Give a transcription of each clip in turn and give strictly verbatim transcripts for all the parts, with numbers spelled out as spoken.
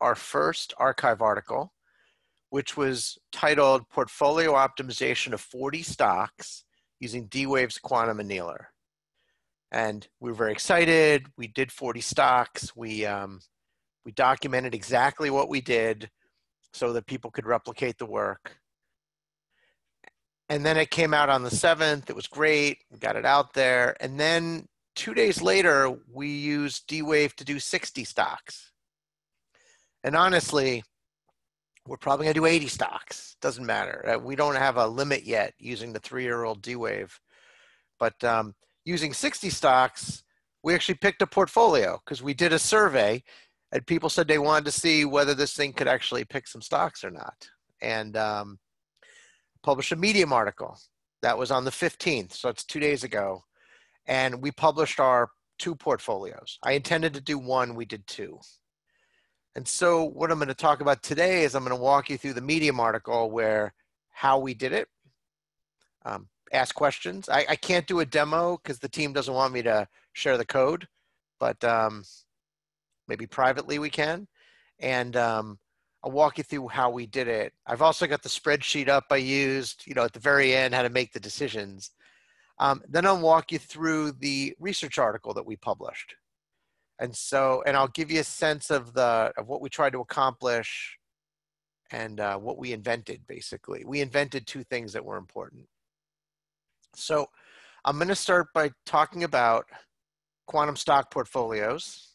our first archive article, which was titled Portfolio Optimization of forty Stocks Using D-Wave's Quantum Annealer. And we were very excited. We did forty stocks. We, um, we documented exactly what we did so that people could replicate the work. And then it came out on the seventh. It was great. We got it out there. And then two days later, we used D-Wave to do sixty stocks. And honestly, we're probably going to do eighty stocks. Doesn't matter. We don't have a limit yet using the three-year-old D-Wave. But um, using sixty stocks, we actually picked a portfolio because we did a survey and people said they wanted to see whether this thing could actually pick some stocks or not. And um, published a Medium article. That was on the fifteenth, so it's two days ago. And we published our two portfolios. I intended to do one, we did two. And so what I'm going to talk about today is I'm going to walk you through the Medium article where how we did it, um, ask questions. I, I can't do a demo because the team doesn't want me to share the code, but um, maybe privately we can. And um, I'll walk you through how we did it. I've also got the spreadsheet up I used, you know, at the very end, how to make the decisions. Um, then I'll walk you through the research article that we published. And so, and I'll give you a sense of the, of what we tried to accomplish and uh, what we invented, basically. We invented two things that were important. So I'm going to start by talking about quantum stock portfolios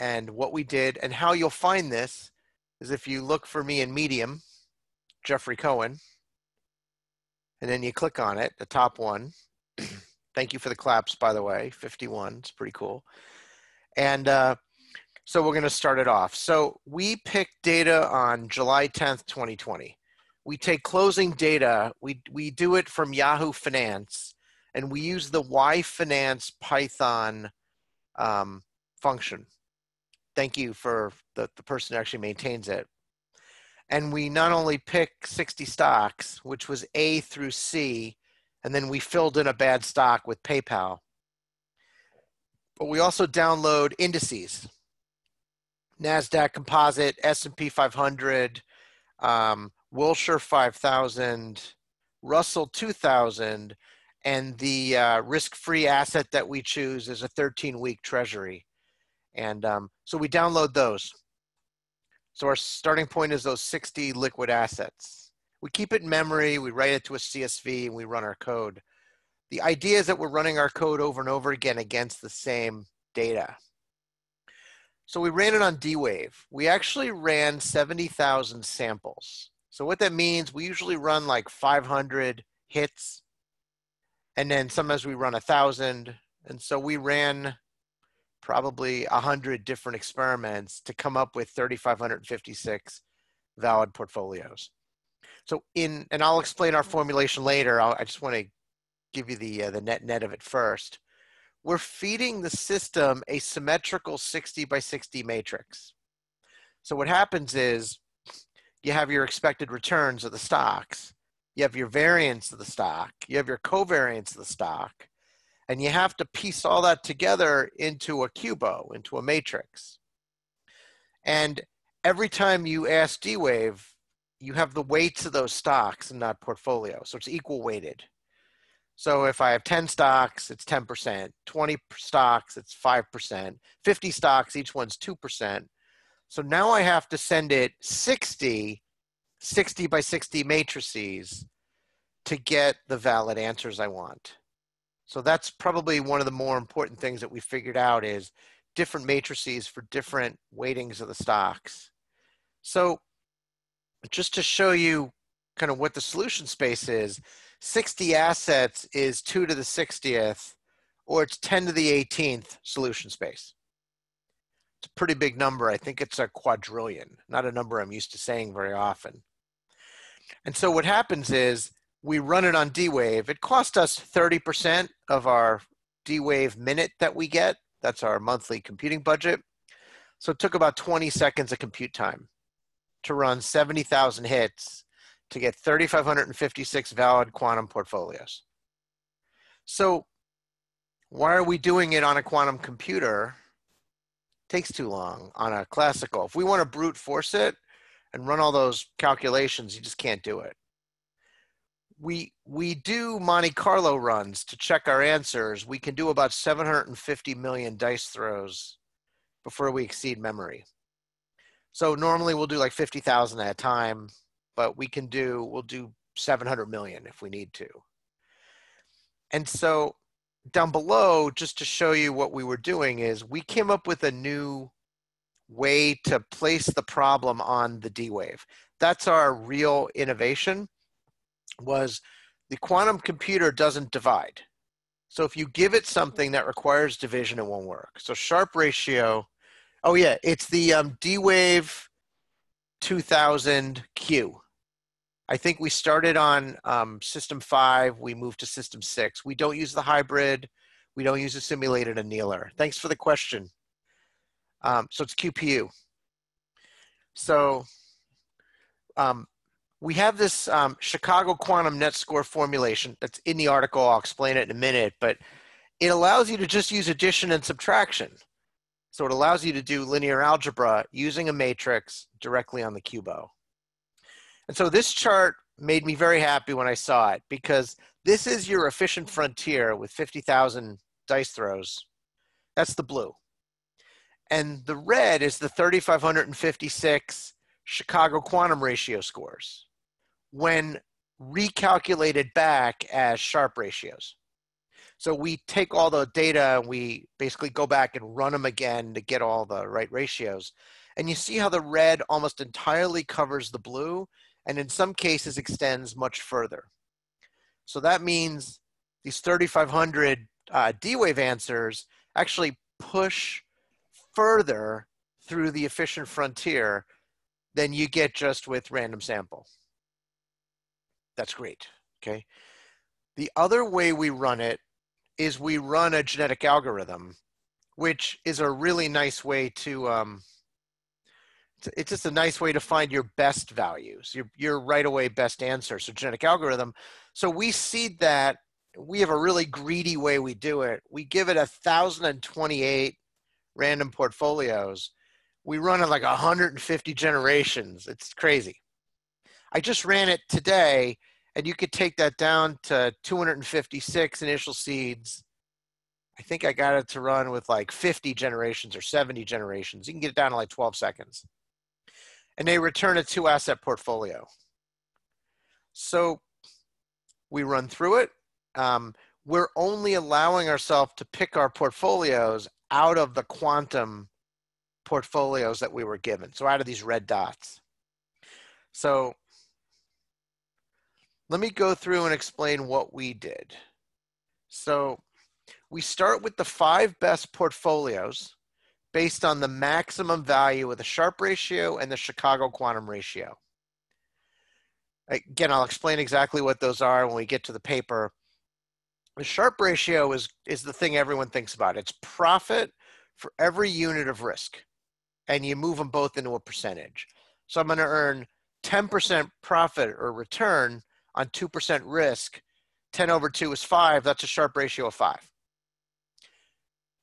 and what we did, and how you'll find this is if you look for me in Medium, Jeffrey Cohen, and then you click on it, the top one. Thank you for the claps, by the way, fifty-one, it's pretty cool. And uh, so we're going to start it off. So we picked data on July tenth, twenty twenty. We take closing data, we, we do it from Yahoo Finance, and we use the Y Finance Python um, function. Thank you for the, the person who actually maintains it. And we not only pick sixty stocks, which was A through C, and then we filled in a bad stock with PayPal. But we also download indices, NASDAQ Composite, S and P five hundred, um, Wilshire five thousand, Russell two thousand, and the uh, risk-free asset that we choose is a thirteen-week treasury. And um, so we download those. So our starting point is those sixty liquid assets. We keep it in memory, we write it to a C S V, and we run our code. The idea is that we're running our code over and over again against the same data. So we ran it on D-Wave. We actually ran seventy thousand samples. So what that means, we usually run like five hundred hits, and then sometimes we run one thousand. And so we ran probably one hundred different experiments to come up with three thousand five hundred fifty-six valid portfolios. So in, and I'll explain our formulation later. I'll, I just want to give you the, uh, the net net of it first. We're feeding the system a symmetrical sixty by sixty matrix. So what happens is you have your expected returns of the stocks, you have your variance of the stock, you have your covariance of the stock, and you have to piece all that together into a Qubo, into a matrix. And every time you ask D-Wave, you have the weights of those stocks and not portfolio. So it's equal weighted. So if I have ten stocks, it's ten percent, twenty stocks, it's five percent, fifty stocks, each one's two percent. So now I have to send it sixty, sixty by sixty matrices to get the valid answers I want. So that's probably one of the more important things that we figured out is different matrices for different weightings of the stocks. So just to show you kind of what the solution space is, sixty assets is two to the sixtieth, or it's ten to the eighteenth solution space. It's a pretty big number. I think it's a quadrillion, not a number I'm used to saying very often. And so what happens is, we run it on D-Wave. It cost us thirty percent of our D-Wave minute that we get. That's our monthly computing budget. So it took about twenty seconds of compute time to run seventy thousand hits to get three thousand five hundred fifty-six valid quantum portfolios. So why are we doing it on a quantum computer takes too long on a classical. If we want to brute force it and run all those calculations, you just can't do it. We, we do Monte Carlo runs to check our answers. We can do about seven hundred fifty million dice throws before we exceed memory. So normally we'll do like fifty thousand at a time, but we can do, we'll do seven hundred million if we need to. And so down below, just to show you what we were doing, is we came up with a new way to place the problem on the D-Wave. That's our real innovation, was the quantum computer doesn't divide. So if you give it something that requires division, it won't work. So Sharpe ratio, oh yeah, it's the um, D-Wave two thousand Q. I think we started on um, system five, we moved to system six. We don't use the hybrid, we don't use a simulated annealer. Thanks for the question. Um, so it's Q P U. So um, we have this um, Chicago Quantum Net Score formulation that's in the article, I'll explain it in a minute, but it allows you to just use addition and subtraction. So it allows you to do linear algebra using a matrix directly on the Qubo. And so this chart made me very happy when I saw it, because this is your efficient frontier with fifty thousand dice throws. That's the blue. And the red is the three thousand five hundred fifty-six Chicago Quantum Ratio scores when recalculated back as Sharpe ratios. So we take all the data and we basically go back and run them again to get all the right ratios. And you see how the red almost entirely covers the blue, and in some cases extends much further. So that means these thirty-five hundred uh, D-Wave answers actually push further through the efficient frontier than you get just with random sample. That's great, okay? The other way we run it is we run a genetic algorithm, which is a really nice way to, um, it's just a nice way to find your best values, your, your right away best answer. So genetic algorithm. So we seed that, we have a really greedy way we do it. We give it one thousand twenty-eight random portfolios. We run it like one hundred fifty generations. It's crazy. I just ran it today, and you could take that down to two hundred fifty-six initial seeds. I think I got it to run with like fifty generations or seventy generations. You can get it down to like twelve seconds. And they return a two asset portfolio. So we run through it. Um, we're only allowing ourselves to pick our portfolios out of the quantum portfolios that we were given. So out of these red dots. So let me go through and explain what we did. So we start with the five best portfolios based on the maximum value of the Sharpe ratio and the Chicago Quantum Ratio. Again, I'll explain exactly what those are when we get to the paper. The Sharpe ratio is, is the thing everyone thinks about. It's profit for every unit of risk, and you move them both into a percentage. So I'm going to earn ten percent profit or return on two percent risk. ten over two is five. That's a Sharpe ratio of five.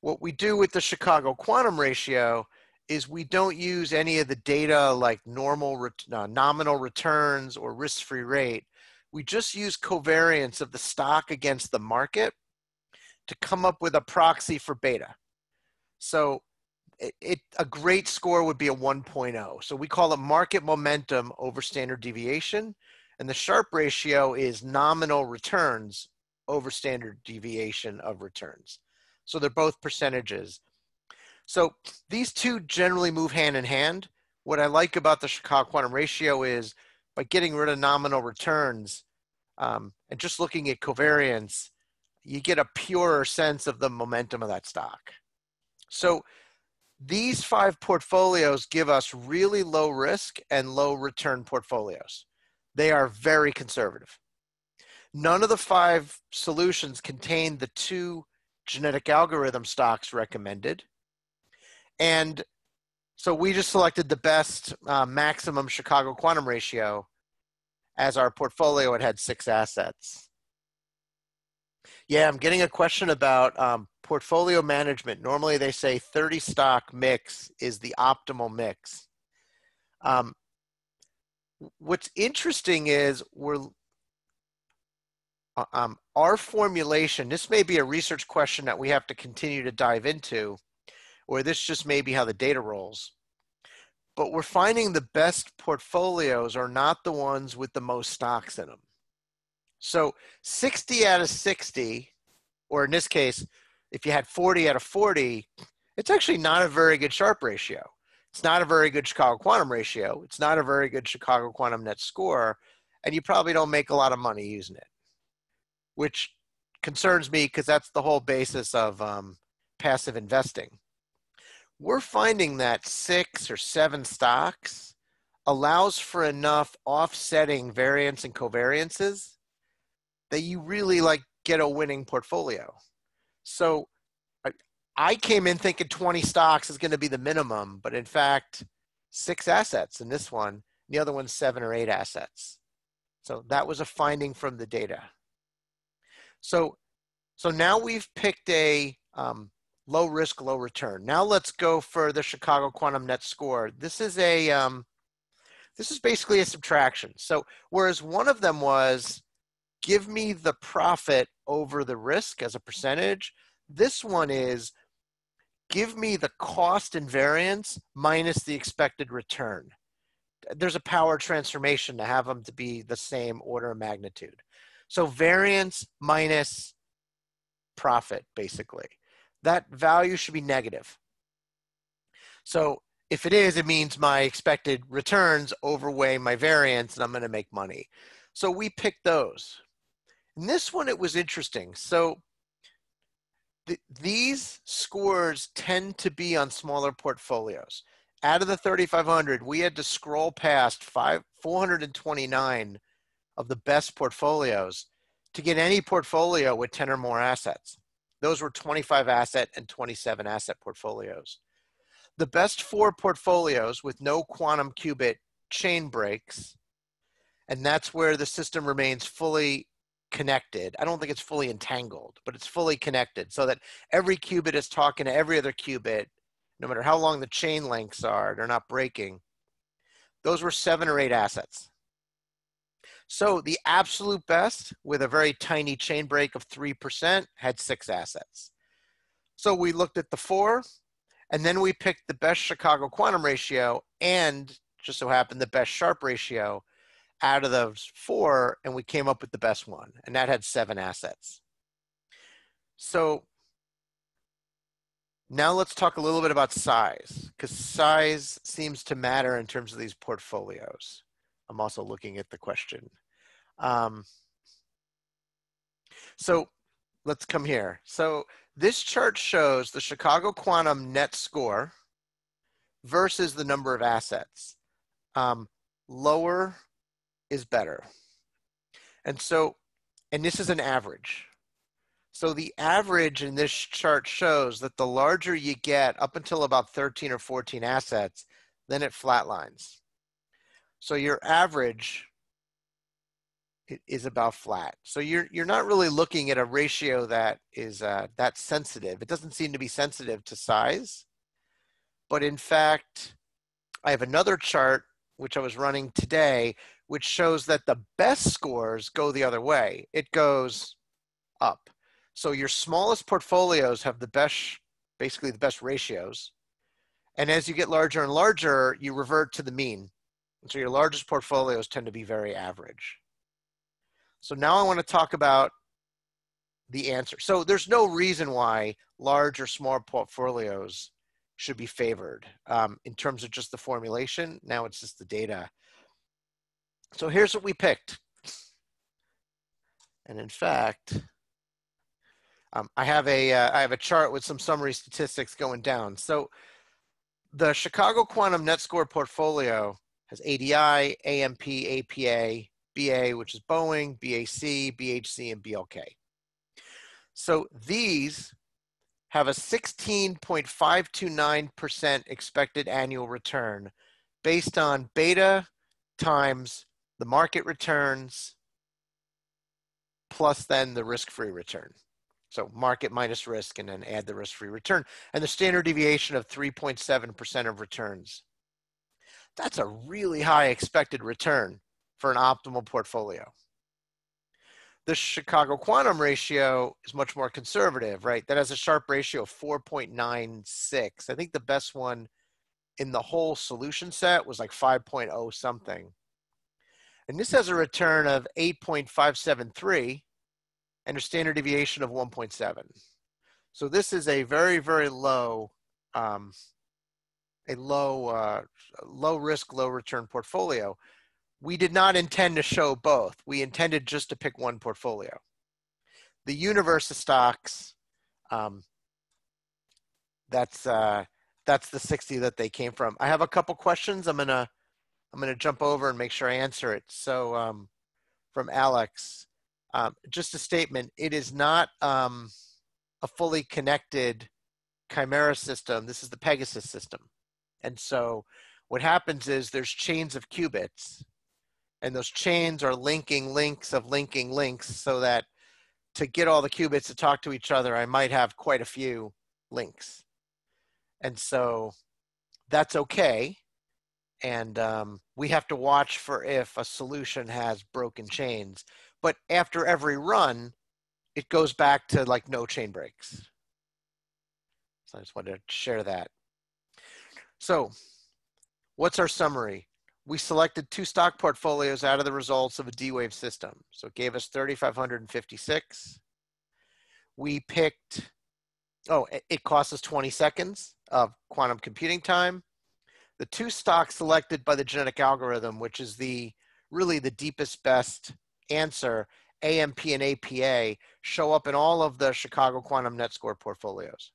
What we do with the Chicago Quantum Ratio is we don't use any of the data like normal ret uh, nominal returns or risk-free rate. We just use covariance of the stock against the market to come up with a proxy for beta. So it, it, a great score would be a one point oh. So we call it market momentum over standard deviation. And the Sharpe ratio is nominal returns over standard deviation of returns. So they're both percentages. So these two generally move hand in hand. What I like about the Chicago Quantum Ratio is by getting rid of nominal returns um, and just looking at covariance, you get a purer sense of the momentum of that stock. So these five portfolios give us really low risk and low return portfolios. They are very conservative. None of the five solutions contain the two genetic algorithm stocks recommended. And so we just selected the best uh, maximum Chicago Quantum Ratio as our portfolio. It had six assets. Yeah, I'm getting a question about um, portfolio management. Normally they say thirty stock mix is the optimal mix. Um, what's interesting is we're, um, our formulation, this may be a research question that we have to continue to dive into, or this just may be how the data rolls. But we're finding the best portfolios are not the ones with the most stocks in them. So sixty out of sixty, or in this case, if you had forty out of forty, it's actually not a very good Sharpe ratio. It's not a very good Chicago Quantum ratio. It's not a very good Chicago Quantum Net Score. And you probably don't make a lot of money using it, which concerns me because that's the whole basis of um, passive investing. We're finding that six or seven stocks allows for enough offsetting variance and covariances that you really like get a winning portfolio. So I, I came in thinking twenty stocks is going to be the minimum, but in fact, six assets in this one, and the other one's seven or eight assets. So that was a finding from the data. So, so now we've picked a, um, low risk, low return. Now let's go for the Chicago Quantum Net Score. This is a, um, this is basically a subtraction. So whereas one of them was, give me the profit over the risk as a percentage, this one is, give me the cost and variance minus the expected return. There's a power transformation to have them to be the same order of magnitude. So variance minus profit, basically. That value should be negative. So if it is, it means my expected returns overweigh my variance and I'm going to make money. So we picked those. And this one, it was interesting. So th these scores tend to be on smaller portfolios. Out of the thirty-five hundred, we had to scroll past four hundred twenty-nine of the best portfolios to get any portfolio with ten or more assets. Those were twenty-five asset and twenty-seven asset portfolios. The best four portfolios with no quantum qubit chain breaks, and that's where the system remains fully connected. I don't think it's fully entangled, but it's fully connected so that every qubit is talking to every other qubit, no matter how long the chain links are, they're not breaking. Those were seven or eight assets. So the absolute best with a very tiny chain break of three percent had six assets. So we looked at the four, and then we picked the best Chicago Quantum Ratio and just so happened the best Sharpe ratio out of those four, and we came up with the best one, and that had seven assets. So now let's talk a little bit about size, because size seems to matter in terms of these portfolios. I'm also looking at the question. Um, so let's come here. So this chart shows the Chicago Quantum Net Score versus the number of assets. Um, lower is better. And so, and this is an average. So the average in this chart shows that the larger you get up until about thirteen or fourteen assets, then it flatlines. So your average is about flat. So you're, you're not really looking at a ratio that is uh, that sensitive. It doesn't seem to be sensitive to size. But in fact, I have another chart, which I was running today, which shows that the best scores go the other way. It goes up. So your smallest portfolios have the best, basically the best ratios. And as you get larger and larger, you revert to the mean. So your largest portfolios tend to be very average. So now I want to talk about the answer. So there's no reason why large or small portfolios should be favored um, in terms of just the formulation. Now it's just the data. So here's what we picked. And in fact, um, I have a uh, I have a chart with some summary statistics going down. So the Chicago Quantum Net Score portfolio has A D I, A M P, A P A, B A, which is Boeing, B A C, B H C, and B L K. So these have a sixteen point five two nine percent expected annual return based on beta times the market returns plus then the risk-free return. So market minus risk and then add the risk-free return. And the standard deviation of three point seven percent of returns. That's a really high expected return for an optimal portfolio. The Chicago Quantum Ratio is much more conservative, right? That has a sharp ratio of four point nine six. I think the best one in the whole solution set was like five point oh something. And this has a return of eight point five seven three and a standard deviation of one point seven. So this is a very, very low, um, a low, uh, low risk, low return portfolio. We did not intend to show both. We intended just to pick one portfolio. The universe of stocks, um, that's, uh, that's the sixty that they came from. I have a couple questions. I'm gonna, I'm gonna jump over and make sure I answer it. So um, from Alex, um, just a statement. It is not um, a fully connected Chimera system. This is the Pegasus system. And so what happens is there's chains of qubits, and those chains are linking links of linking links, so that to get all the qubits to talk to each other, I might have quite a few links. And so that's okay. And um, we have to watch for if a solution has broken chains. But after every run, it goes back to like no chain breaks. So I just wanted to share that. So what's our summary? We selected two stock portfolios out of the results of a D-Wave system. So it gave us three thousand five hundred fifty-six. We picked, oh, it cost us twenty seconds of quantum computing time. The two stocks selected by the genetic algorithm, which is the really the deepest best answer, A M P and A P A, show up in all of the Chicago Quantum Net Score portfolios.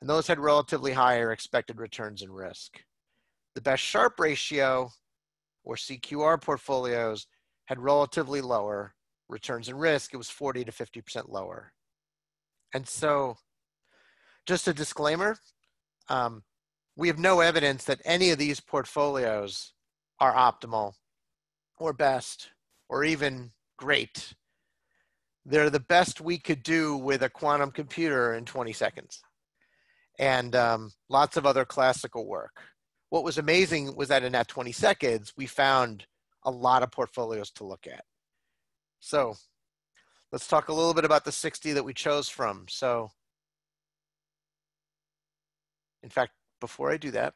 And those had relatively higher expected returns and risk. The best sharp ratio, or C Q R portfolios, had relatively lower returns and risk. It was forty to fifty percent lower. And so just a disclaimer, um, we have no evidence that any of these portfolios are optimal or best or even great. They're the best we could do with a quantum computer in twenty seconds and um, lots of other classical work. What was amazing was that in that twenty seconds, we found a lot of portfolios to look at. So let's talk a little bit about the sixty that we chose from. So in fact, before I do that,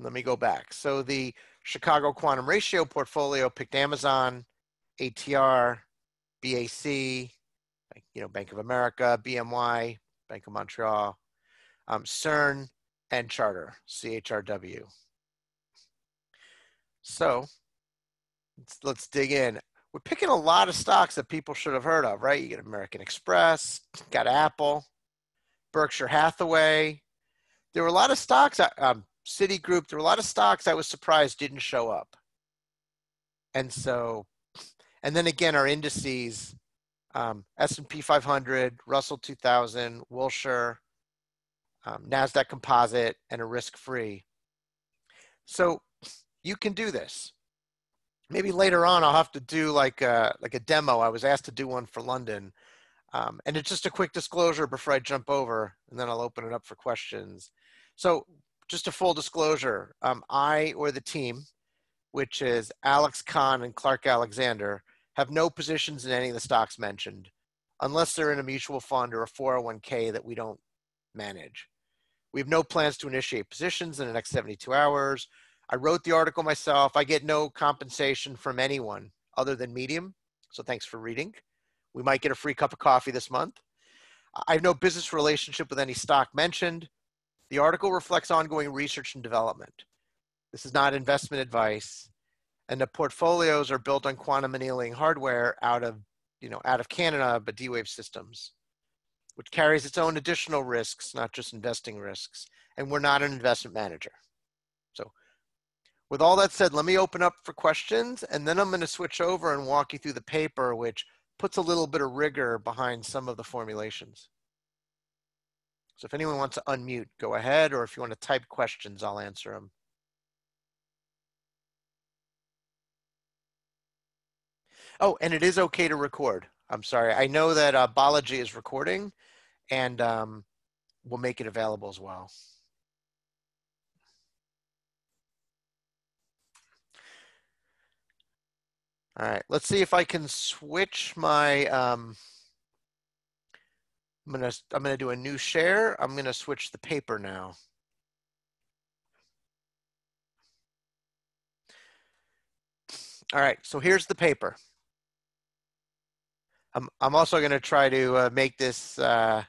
let me go back. So the Chicago Quantum Ratio portfolio picked Amazon, A T R, B A C, you know, Bank of America, B M Y, Bank of Montreal, um, CERN, and Charter, C H R W. So let's, let's dig in. We're picking a lot of stocks that people should have heard of, right? You get American Express, got Apple, Berkshire Hathaway. There were a lot of stocks, um, Citigroup, there were a lot of stocks I was surprised didn't show up. And so, and then again, our indices, um, S and P five hundred, Russell two thousand, Wilshire, um, NASDAQ Composite, and a risk-free. So you can do this. Maybe later on, I'll have to do like a, like a demo. I was asked to do one for London. Um, and it's just a quick disclosure before I jump over, and then I'll open it up for questions. So just a full disclosure, um, I or the team, which is Alex Kahn and Clark Alexander, have no positions in any of the stocks mentioned, unless they're in a mutual fund or a four oh one K that we don't manage. We have no plans to initiate positions in the next seventy-two hours. I wrote the article myself. I get no compensation from anyone other than Medium, so thanks for reading. We might get a free cup of coffee this month. I have no business relationship with any stock mentioned. The article reflects ongoing research and development. This is not investment advice. And the portfolios are built on quantum annealing hardware out of, you know, out of Canada, but D-Wave systems, which carries its own additional risks, not just investing risks. And we're not an investment manager. So with all that said, let me open up for questions, and then I'm gonna switch over and walk you through the paper, which puts a little bit of rigor behind some of the formulations. So if anyone wants to unmute, go ahead, or if you want to type questions, I'll answer them. Oh, and it is okay to record. I'm sorry. I know that uh, Balaji is recording, and um, we'll make it available as well. All right, let's see if I can switch my, um, I'm gonna, I'm gonna do a new share. I'm gonna switch the paper now. All right, so here's the paper. I'm, I'm also gonna try to uh, make this uh,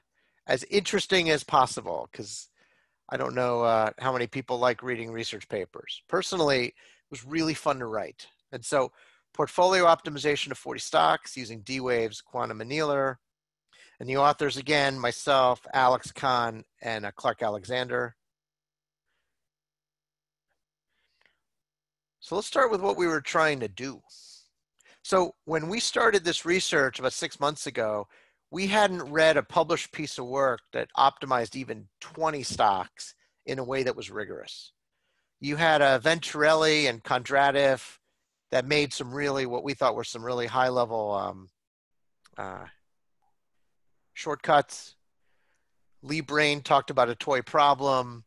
as interesting as possible, because I don't know uh, how many people like reading research papers. Personally, it was really fun to write. And so, portfolio optimization of forty stocks using D-Wave's quantum annealer. And the authors, again, myself, Alex Kahn, and uh, Clark Alexander. So let's start with what we were trying to do. So when we started this research about six months ago, we hadn't read a published piece of work that optimized even twenty stocks in a way that was rigorous. You had uh, Venturelli and Kondratev that made some really, what we thought were some really high level um, uh, shortcuts. Lee Brain talked about a toy problem.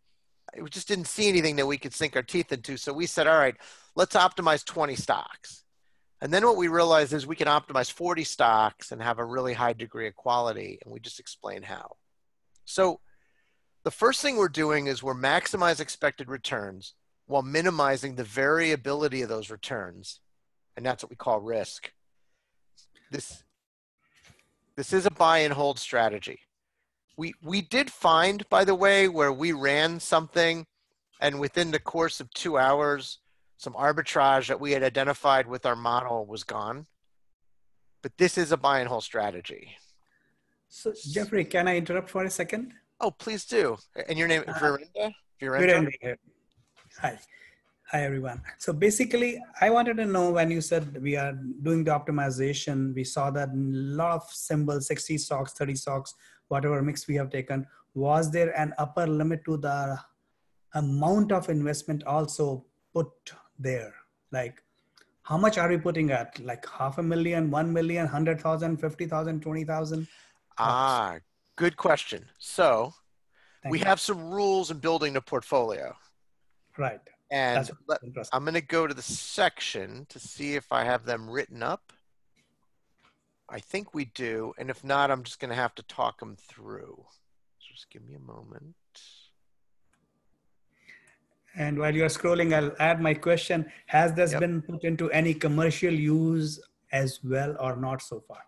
We just didn't see anything that we could sink our teeth into. So we said, all right, let's optimize twenty stocks. And then what we realized is we can optimize forty stocks and have a really high degree of quality. And we just explain how. So the first thing we're doing is we're maximize expected returns while minimizing the variability of those returns. And that's what we call risk. This, this is a buy and hold strategy. We, we did find, by the way, where we ran something and within the course of two hours, some arbitrage that we had identified with our model was gone. But this is a buy and hold strategy. So Jeffrey, can I interrupt for a second? Oh, please do. And your name, uh, Virendra? Virendra? Virendra. Hi. Hi, everyone. So basically, I wanted to know when you said we are doing the optimization, we saw that a lot of symbols, sixty stocks, thirty stocks, whatever mix we have taken, was there an upper limit to the amount of investment also put there? Like, how much are we putting at? Like half a million, one million, one hundred thousand, fifty thousand, twenty thousand? Ah, good question. So Thank we you. have some rules in building a portfolio. Right. And let, I'm going to go to the section to see if I have them written up. I think we do. And if not, I'm just going to have to talk them through. Just give me a moment. And while you're scrolling, I'll add my question. Has this yep. been put into any commercial use as well or not so far?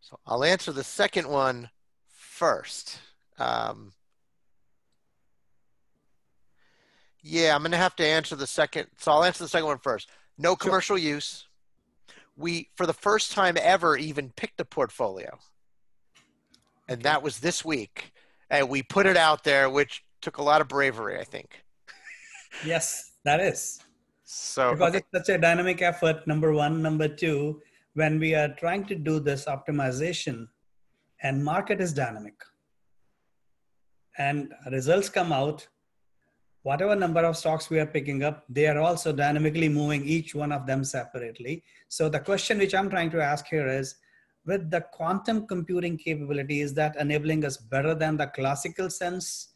So I'll answer the second one first. Um, Yeah, I'm going to have to answer the second. So I'll answer the second one first. No commercial sure. use. We, for the first time ever, even picked a portfolio. And that was this week. And we put it out there, which took a lot of bravery, I think. Yes, that is. So because okay. it's such a dynamic effort, number one. Number two, when we are trying to do this optimization, and market is dynamic, and results come out, whatever number of stocks we are picking up, they are also dynamically moving each one of them separately. So the question which I'm trying to ask here is, with the quantum computing capability, is that enabling us better than the classical sense,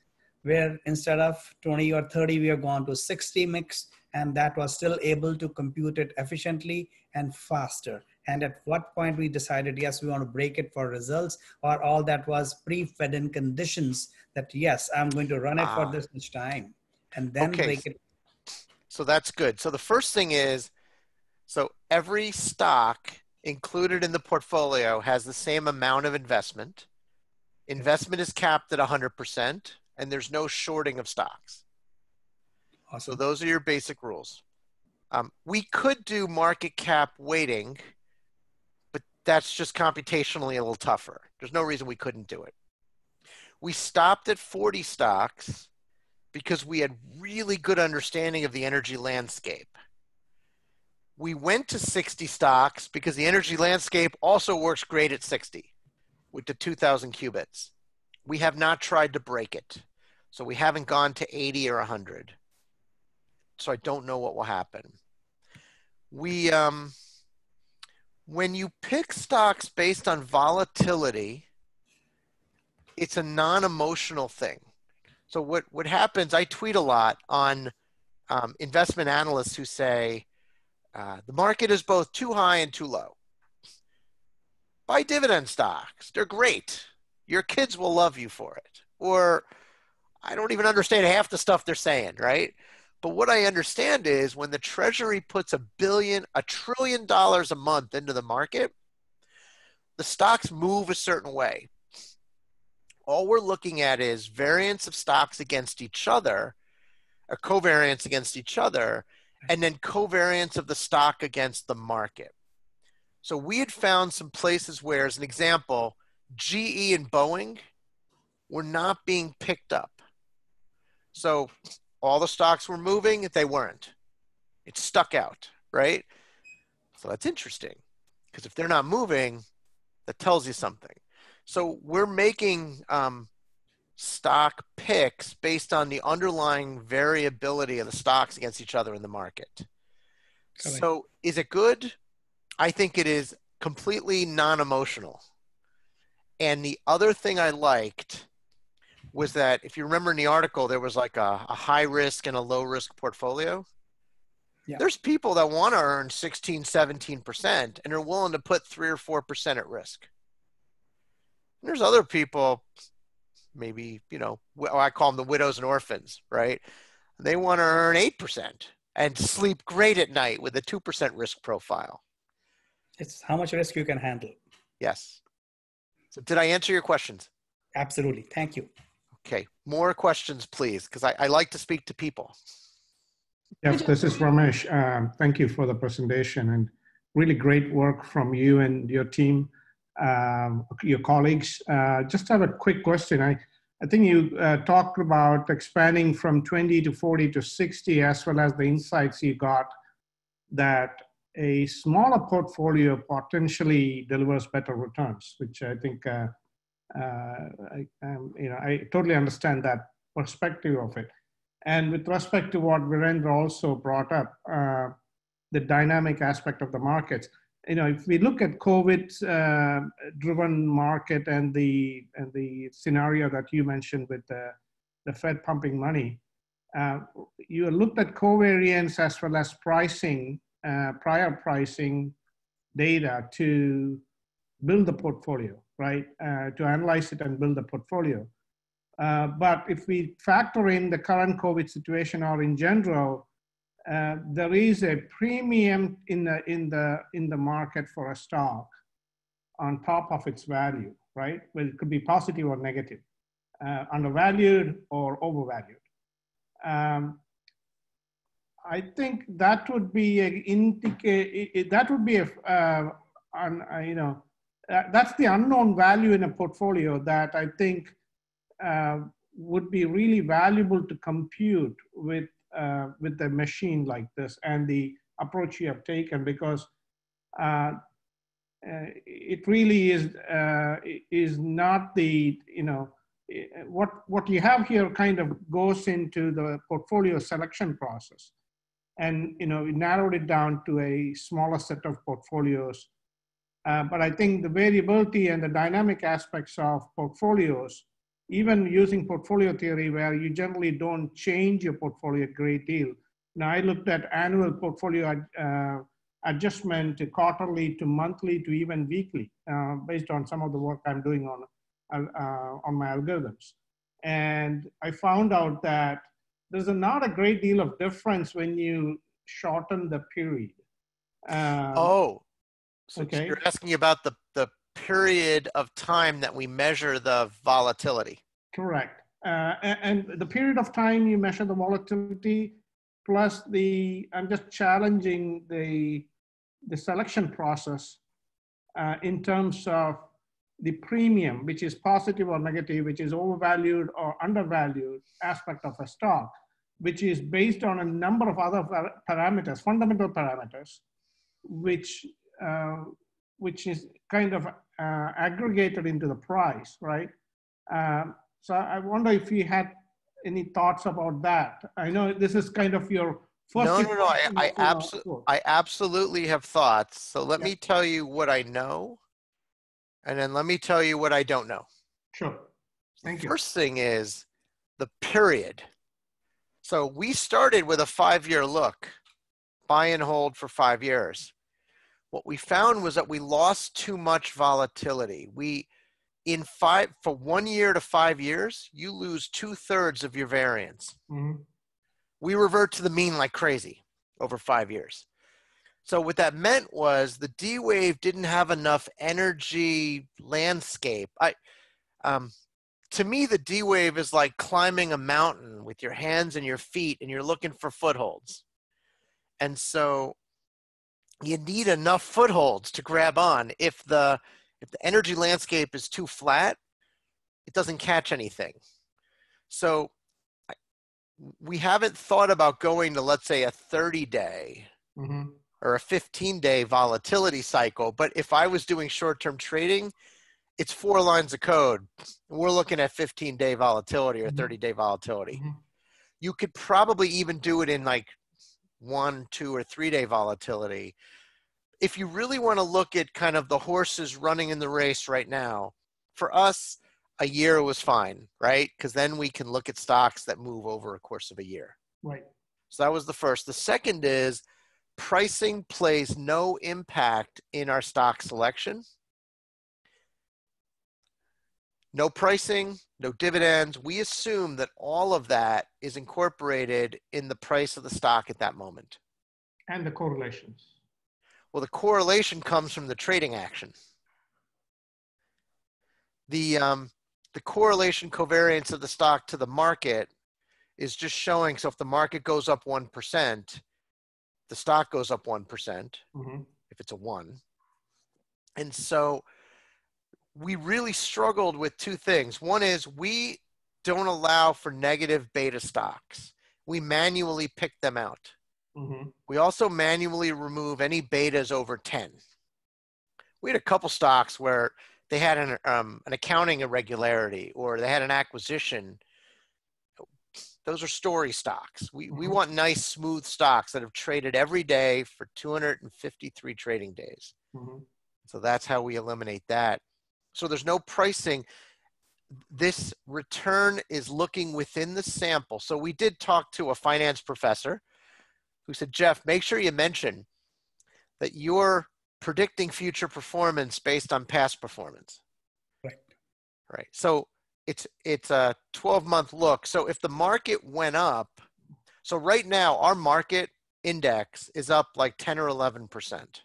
where instead of twenty or thirty, we are gone to sixty mix, and that was still able to compute it efficiently and faster? And at what point we decided, yes, we want to break it for results, or all that was pre-fed in conditions that, yes, I'm going to run it ah. for this much time. And then okay. break it. So that's good. So the first thing is, so every stock included in the portfolio has the same amount of investment. Investment is capped at one hundred percent, and there's no shorting of stocks. Awesome. So those are your basic rules. Um, we could do market cap weighting, but that's just computationally a little tougher. There's no reason we couldn't do it. We stopped at forty stocks because we had really good understanding of the energy landscape. We went to sixty stocks because the energy landscape also works great at sixty with the two thousand qubits. We have not tried to break it. So we haven't gone to eighty or one hundred. So I don't know what will happen. We, um, when you pick stocks based on volatility, it's a non-emotional thing. So what, what happens, I tweet a lot on um, investment analysts who say, uh, the market is both too high and too low. Buy dividend stocks, they're great. Your kids will love you for it. Or I don't even understand half the stuff they're saying, right? But what I understand is when the Treasury puts a billion, a trillion dollars a month into the market, the stocks move a certain way. All we're looking at is variance of stocks against each other, or covariance against each other, and then covariance of the stock against the market. So we had found some places where, as an example, G E and Boeing were not being picked up. So all the stocks were moving, they weren't. It stuck out, right? So that's interesting, because if they're not moving, that tells you something. So we're making um, stock picks based on the underlying variability of the stocks against each other in the market. Coming. So is it good? I think it is completely non-emotional. And the other thing I liked was that, if you remember in the article, there was like a, a high risk and a low risk portfolio. Yeah. There's people that want to earn sixteen, seventeen percent and are willing to put three or four percent at risk. And there's other people, maybe, you know, I call them the widows and orphans, right? They want to earn eight percent and sleep great at night with a two percent risk profile. It's how much risk you can handle. Yes. So did I answer your questions? Absolutely. Thank you. Okay. More questions, please, because I, I like to speak to people. Jeff, this is Ramesh. Um, thank you for the presentation and really great work from you and your team, um, your colleagues. Uh, just have a quick question. I, I think you uh, talked about expanding from twenty to forty to sixty, as well as the insights you got that a smaller portfolio potentially delivers better returns, which I think, uh, uh, I, um, you know, I totally understand that perspective of it. And with respect to what Virendra also brought up, uh, the dynamic aspect of the markets, you know, if we look at COVID-driven uh, market and the, and the scenario that you mentioned with the, the Fed pumping money, uh, you looked at covariance as well as pricing, Uh, prior pricing data to build the portfolio, right? Uh, to analyze it and build the portfolio. Uh, but if we factor in the current COVID situation or in general, uh, there is a premium in the, in, the, in the market for a stock on top of its value, right? Well, it could be positive or negative, uh, undervalued or overvalued. Um, I think that would be an indicate. That would be a, uh, un, uh, you know, uh, that's the unknown value in a portfolio that I think uh, would be really valuable to compute with uh, with a machine like this and the approach you have taken, because uh, uh, it really is uh, is not the you know what what you have here kind of goes into the portfolio selection process. And, you know, we narrowed it down to a smaller set of portfolios. Uh, but I think the variability and the dynamic aspects of portfolios, even using portfolio theory where you generally don't change your portfolio a great deal. Now, I looked at annual portfolio uh, adjustment to quarterly to monthly to even weekly, uh, based on some of the work I'm doing on, uh, on my algorithms. And I found out that there's a not a great deal of difference when you shorten the period. Um, oh, so okay. You're asking about the, the period of time that we measure the volatility. Correct. Uh, and, and the period of time you measure the volatility plus the, I'm just challenging the, the selection process uh, in terms of the premium, which is positive or negative, which is overvalued or undervalued aspect of a stock, which is based on a number of other parameters, fundamental parameters, which, uh, which is kind of uh, aggregated into the price, right? Um, so I wonder if you had any thoughts about that. I know this is kind of your No, no, no, no. I, I, abso I absolutely have thoughts. So let yeah. me tell you what I know, and then let me tell you what I don't know. Sure. Thank you. First thing is the period. So we started with a five-year look, buy and hold for five years. What we found was that we lost too much volatility. We, in five, for one year to five years, you lose two-thirds of your variance. Mm-hmm. We revert to the mean like crazy over five years. So what that meant was the D-Wave didn't have enough energy landscape. I, um, to me, the D-Wave is like climbing a mountain with your hands and your feet, and you're looking for footholds. And so you need enough footholds to grab on. If the, if the energy landscape is too flat, it doesn't catch anything. So we haven't thought about going to, let's say, a thirty day mm-hmm. or a fifteen day volatility cycle. But if I was doing short-term trading, it's four lines of code. We're looking at fifteen day volatility or thirty day volatility. Mm-hmm. You could probably even do it in like one, two, or three day volatility. If you really want to look at kind of the horses running in the race right now, for us, a year was fine, right? Because then we can look at stocks that move over a course of a year. Right. So that was the first. The second is pricing plays no impact in our stock selection. No pricing, no dividends. We assume that all of that is incorporated in the price of the stock at that moment. And the correlations. Well, the correlation comes from the trading action. The, um, the correlation covariance of the stock to the market is just showing, so if the market goes up one percent, the stock goes up one percent, mm-hmm. if it's a one. And so we really struggled with two things. One is we don't allow for negative beta stocks. We manually pick them out. Mm-hmm. We also manually remove any betas over ten. We had a couple stocks where they had an, um, an accounting irregularity, or they had an acquisition. Those are story stocks. We, mm-hmm. we want nice, smooth stocks that have traded every day for two hundred fifty-three trading days. Mm-hmm. So that's how we eliminate that. So there's no pricing. This return is looking within the sample. So we did talk to a finance professor who said, Jeff, make sure you mention that you're predicting future performance based on past performance. Right. Right. So it's, it's a twelve month look. So if the market went up, so right now our market index is up like ten or eleven percent.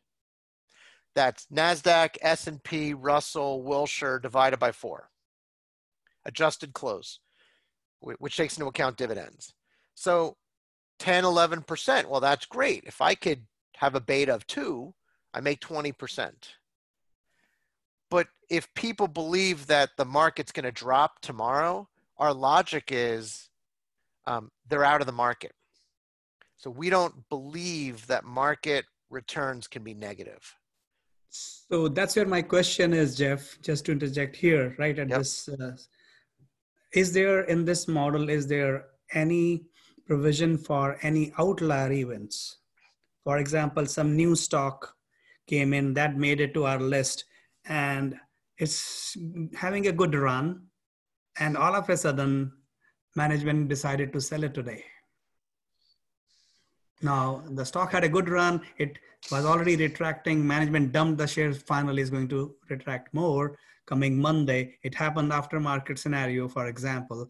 That's NASDAQ, S and P, Russell, Wilshire divided by four. Adjusted close, which takes into account dividends. So ten, eleven percent. Well, that's great. If I could have a beta of two, I make twenty percent. But if people believe that the market's going to drop tomorrow, our logic is um, they're out of the market. So we don't believe that market returns can be negative. So that's where my question is, Jeff, just to interject here, right? At yep. this, uh, is there in this model, is there any provision for any outlier events? For example, some new stock came in that made it to our list and it's having a good run, and all of a sudden management decided to sell it today. Now the stock had a good run, it was already retracting, management dumped the shares, finally is going to retract more coming Monday. It happened after market scenario, for example.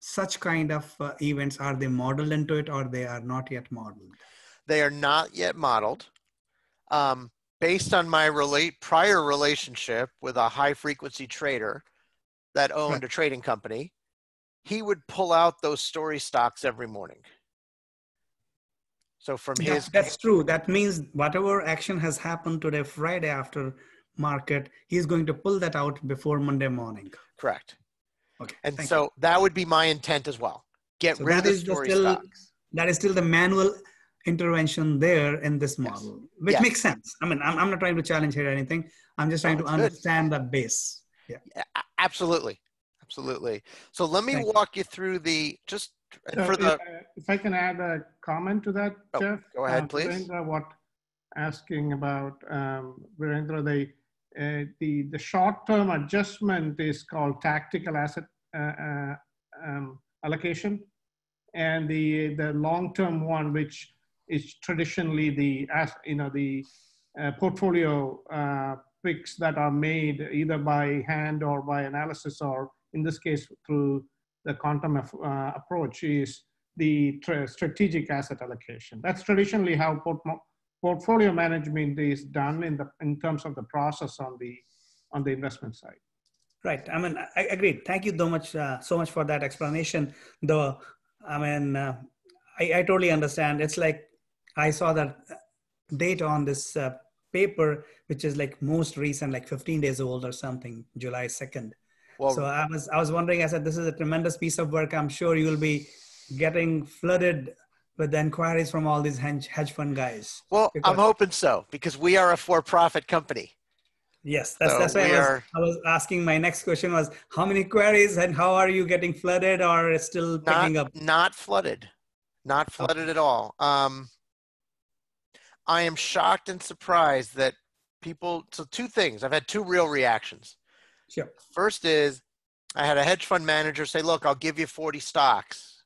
Such kind of uh, events, are they modeled into it or they are not yet modeled? They are not yet modeled. Um, based on my relate prior relationship with a high frequency trader that owned right. a trading company, he would pull out those story stocks every morning. So from yeah, his- That's true. That means whatever action has happened today, Friday after market, he's going to pull that out before Monday morning. Correct. Okay. And so you. that would be my intent as well. Get so rid of story still, stocks. That is still the manual intervention there in this model, yes. which yes. makes sense. I mean, I'm, I'm not trying to challenge here or anything. I'm just trying Sounds to understand good. the base. Yeah. yeah, absolutely. Absolutely. So let me Thank walk you. you through the, just And so for the, if, I, if I can add a comment to that, oh, Jeff. Go ahead, uh, please. Virendra, what asking about, um, Virendra, the, uh, the, the short-term adjustment is called tactical asset uh, uh, um, allocation. And the, the long-term one, which is traditionally the, you know, the uh, portfolio uh, picks that are made either by hand or by analysis, or in this case, through the quantum uh, approach, is the strategic asset allocation. That's traditionally how port portfolio management is done in the in terms of the process on the on the investment side. Right. I mean, I agree. Thank you so much uh, so much for that explanation. Though, I mean, uh, I, I totally understand. It's like I saw that data on this uh, paper, which is like most recent, like fifteen days old or something, July second. Well, so I was, I was wondering, I said, this is a tremendous piece of work. I'm sure you will be getting flooded with the inquiries from all these hedge, hedge fund guys. Well, I'm hoping so, because we are a for-profit company. Yes, that's, so that's why I was, are... I was asking, my next question was, how many queries and how are you getting flooded, or still picking not, up? Not flooded, not flooded okay. at all. Um, I am shocked and surprised that people, so two things, I've had two real reactions. Sure. First is, I had a hedge fund manager say, look, I'll give you forty stocks.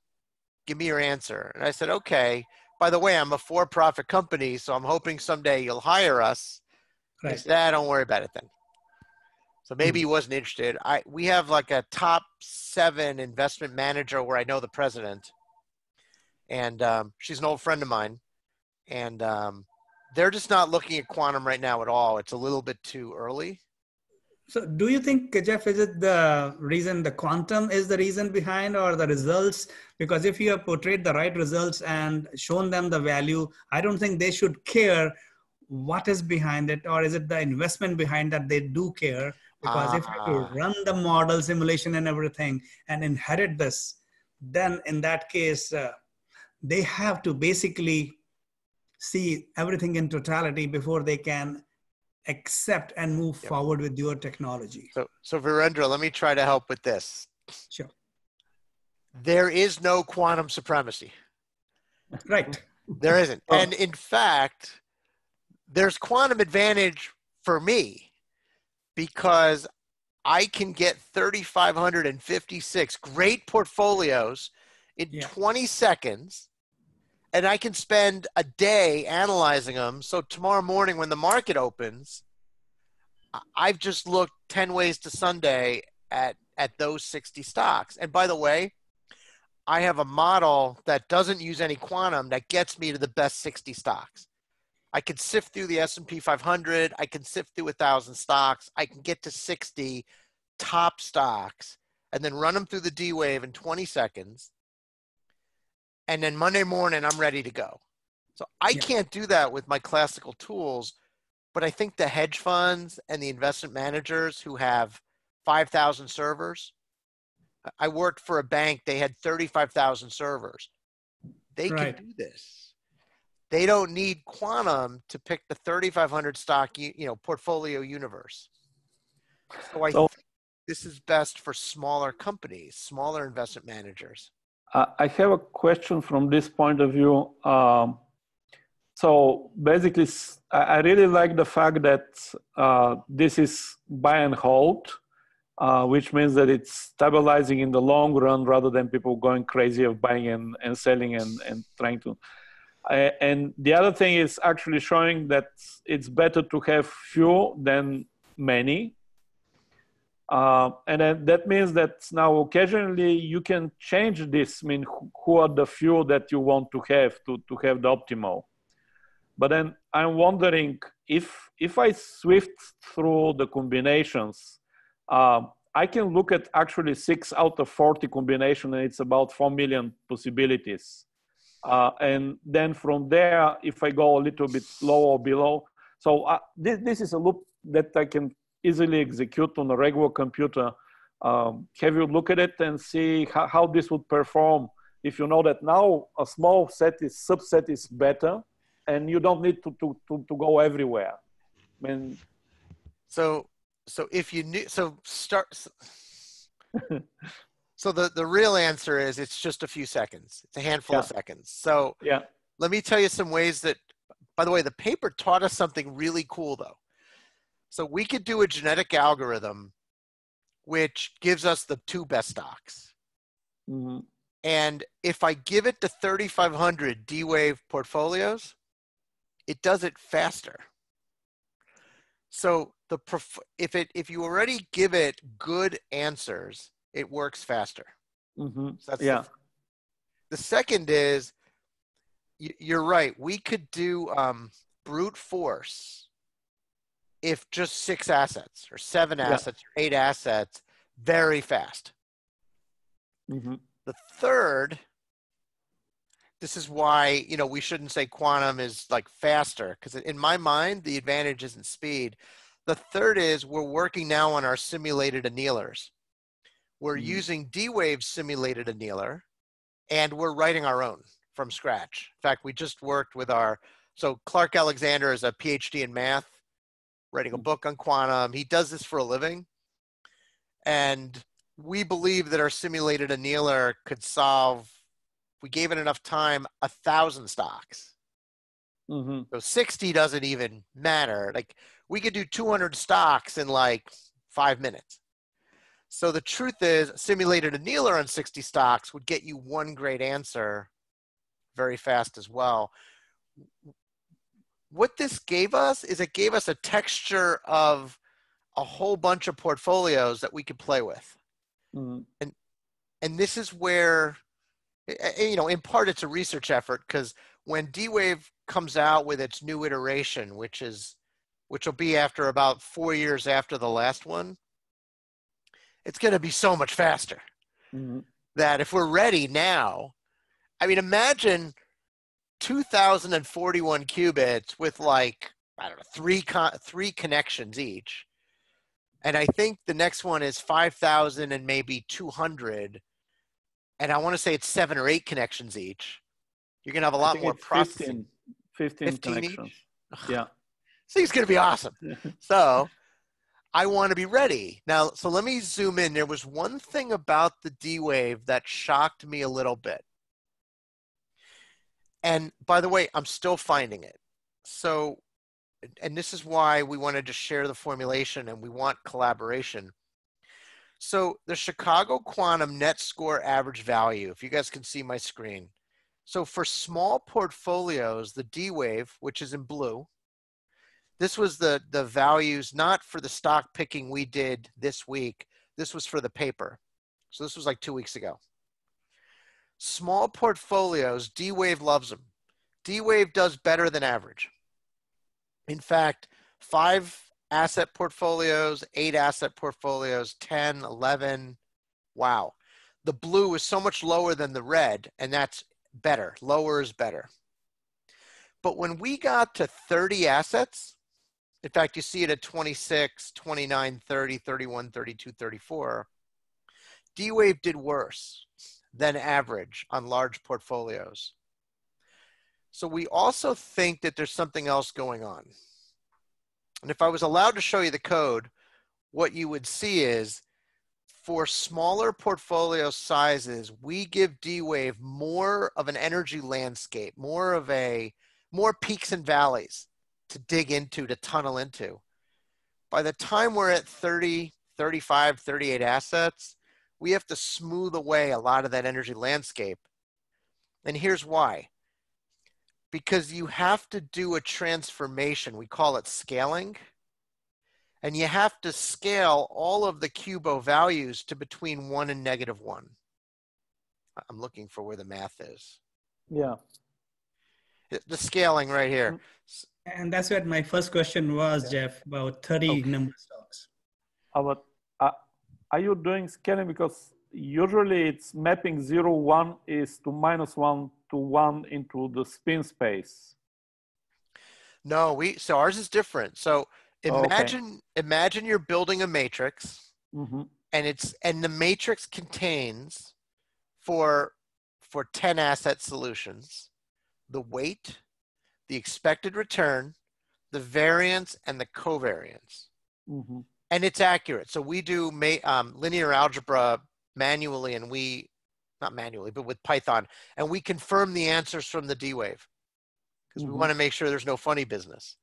Give me your answer. And I said, okay, by the way, I'm a for-profit company, so I'm hoping someday you'll hire us. Right. I said, ah, don't worry about it then. So maybe mm-hmm. he wasn't interested. I, we have like a top seven investment manager where I know the president. And um, she's an old friend of mine. And um, they're just not looking at quantum right now at all. It's a little bit too early. So do you think, Jeff, is it the reason the quantum is the reason behind, or the results? Because if you have portrayed the right results and shown them the value, I don't think they should care what is behind it, or is it the investment behind that they do care? Because uh, if you run the model simulation and everything and inherit this, then in that case, uh, they have to basically see everything in totality before they can accept and move yep. forward with your technology. So, so Virendra, let me try to help with this. Sure. There is no quantum supremacy. Right. There isn't. Oh. And in fact, there's quantum advantage for me, because I can get three thousand five hundred fifty-six great portfolios in yeah. twenty seconds. And I can spend a day analyzing them. So tomorrow morning when the market opens, I've just looked ten ways to Sunday at, at those sixty stocks. And by the way, I have a model that doesn't use any quantum that gets me to the best sixty stocks. I can sift through the S and P five hundred. I can sift through one thousand stocks. I can get to sixty top stocks and then run them through the D-Wave in twenty seconds. And then Monday morning, I'm ready to go. So I yeah. can't do that with my classical tools, but I think the hedge funds and the investment managers who have five thousand servers, I worked for a bank, they had thirty-five thousand servers. They right. can do this. They don't need quantum to pick the thirty-five hundred stock, you know, portfolio universe. So I so, think this is best for smaller companies, smaller investment managers. I have a question from this point of view. Um, so basically, I really like the fact that uh, this is buy and hold, uh, which means that it's stabilizing in the long run rather than people going crazy of buying and, and selling and, and trying to. I, and the other thing is actually showing that it's better to have few than many. Uh, and then that means that now occasionally you can change this. I mean, who are the few that you want to have to, to have the optimal? But then I'm wondering if, if I swift through the combinations, uh, I can look at actually six out of forty combination, and it's about four million possibilities. Uh, and then from there, if I go a little bit lower below, so uh, this, this is a loop that I can easily execute on a regular computer. Um, have you look at it and see how, how this would perform if you know that now a small set is subset is better and you don't need to, to, to, to go everywhere. I mean, so, so if you knew, so start, So the, the real answer is it's just a few seconds. It's a handful yeah. of seconds. So yeah. let me tell you some ways that, by the way, the paper taught us something really cool though. So we could do a genetic algorithm which gives us the two best stocks. Mm-hmm. And if I give it to thirty-five hundred D-Wave portfolios, it does it faster. So the if it if you already give it good answers, it works faster. Mm-hmm. So that's yeah. The, the second is, you're right. We could do um, brute force if just six assets or seven yeah. assets or eight assets very fast. Mm-hmm. The third, this is why, you know, we shouldn't say quantum is like faster, because in my mind, the advantage isn't speed. The third is we're working now on our simulated annealers. We're mm-hmm. using D-Wave's simulated annealer, and we're writing our own from scratch. In fact, we just worked with our, so Clark Alexander is a PhD in math, writing a book on quantum. He does this for a living. And we believe that our simulated annealer could solve, if we gave it enough time, a thousand stocks. Mm-hmm. So sixty doesn't even matter. Like we could do two hundred stocks in like five minutes. So the truth is, simulated annealer on sixty stocks would get you one great answer very fast as well. What this gave us is it gave us a texture of a whole bunch of portfolios that we could play with. Mm-hmm. And and this is where, you know, in part it's a research effort, because when D-Wave comes out with its new iteration, which is which will be after about four years after the last one, it's going to be so much faster mm-hmm. that if we're ready now, I mean, imagine two thousand forty-one qubits with like I don't know three con three connections each. And I think the next one is five thousand and maybe two hundred. And I want to say it's seven or eight connections each. You're going to have a lot more processing. fifteen, fifteen, fifteen connections. Each? Yeah. So it's going to be awesome. So I want to be ready. Now, so let me zoom in. There was one thing about the D-Wave that shocked me a little bit. And by the way, I'm still finding it. So and this is why we wanted to share the formulation and we want collaboration. So the Chicago Quantum Net Score average value, if you guys can see my screen. So for small portfolios, the D-Wave, which is in blue, this was the, the values, not for the stock picking we did this week. This was for the paper. So this was like two weeks ago. Small portfolios, D-Wave loves them. D-Wave does better than average. In fact, five asset portfolios, eight asset portfolios, ten, eleven. Wow. The blue is so much lower than the red, and that's better. Lower is better. But when we got to thirty assets, in fact, you see it at twenty-six, twenty-nine, thirty, thirty-one, thirty-two, thirty-four, D-Wave did worse than average on large portfolios. So we also think that there's something else going on. And if I was allowed to show you the code, what you would see is for smaller portfolio sizes, we give D-Wave more of an energy landscape, more of a, more peaks and valleys to dig into, to tunnel into. By the time we're at thirty, thirty-five, thirty-eight assets, we have to smooth away a lot of that energy landscape. And here's why. Because you have to do a transformation. We call it scaling. And you have to scale all of the Qubo values to between one and negative one. I'm looking for where the math is. Yeah. The scaling right here. And that's what my first question was, yeah. Jeff, about thirty okay. number stocks. About, uh, are you doing scaling? Because usually it's mapping zero, one is to minus one, to one into the spin space. No, we, so ours is different. So imagine, okay. imagine you're building a matrix mm-hmm. and it's, and the matrix contains for, for ten asset solutions, the weight, the expected return, the variance and the covariance. Mm-hmm. And it's accurate. So we do ma um, linear algebra manually, and we, not manually, but with Python, and we confirm the answers from the D-Wave because mm-hmm. we want to make sure there's no funny business.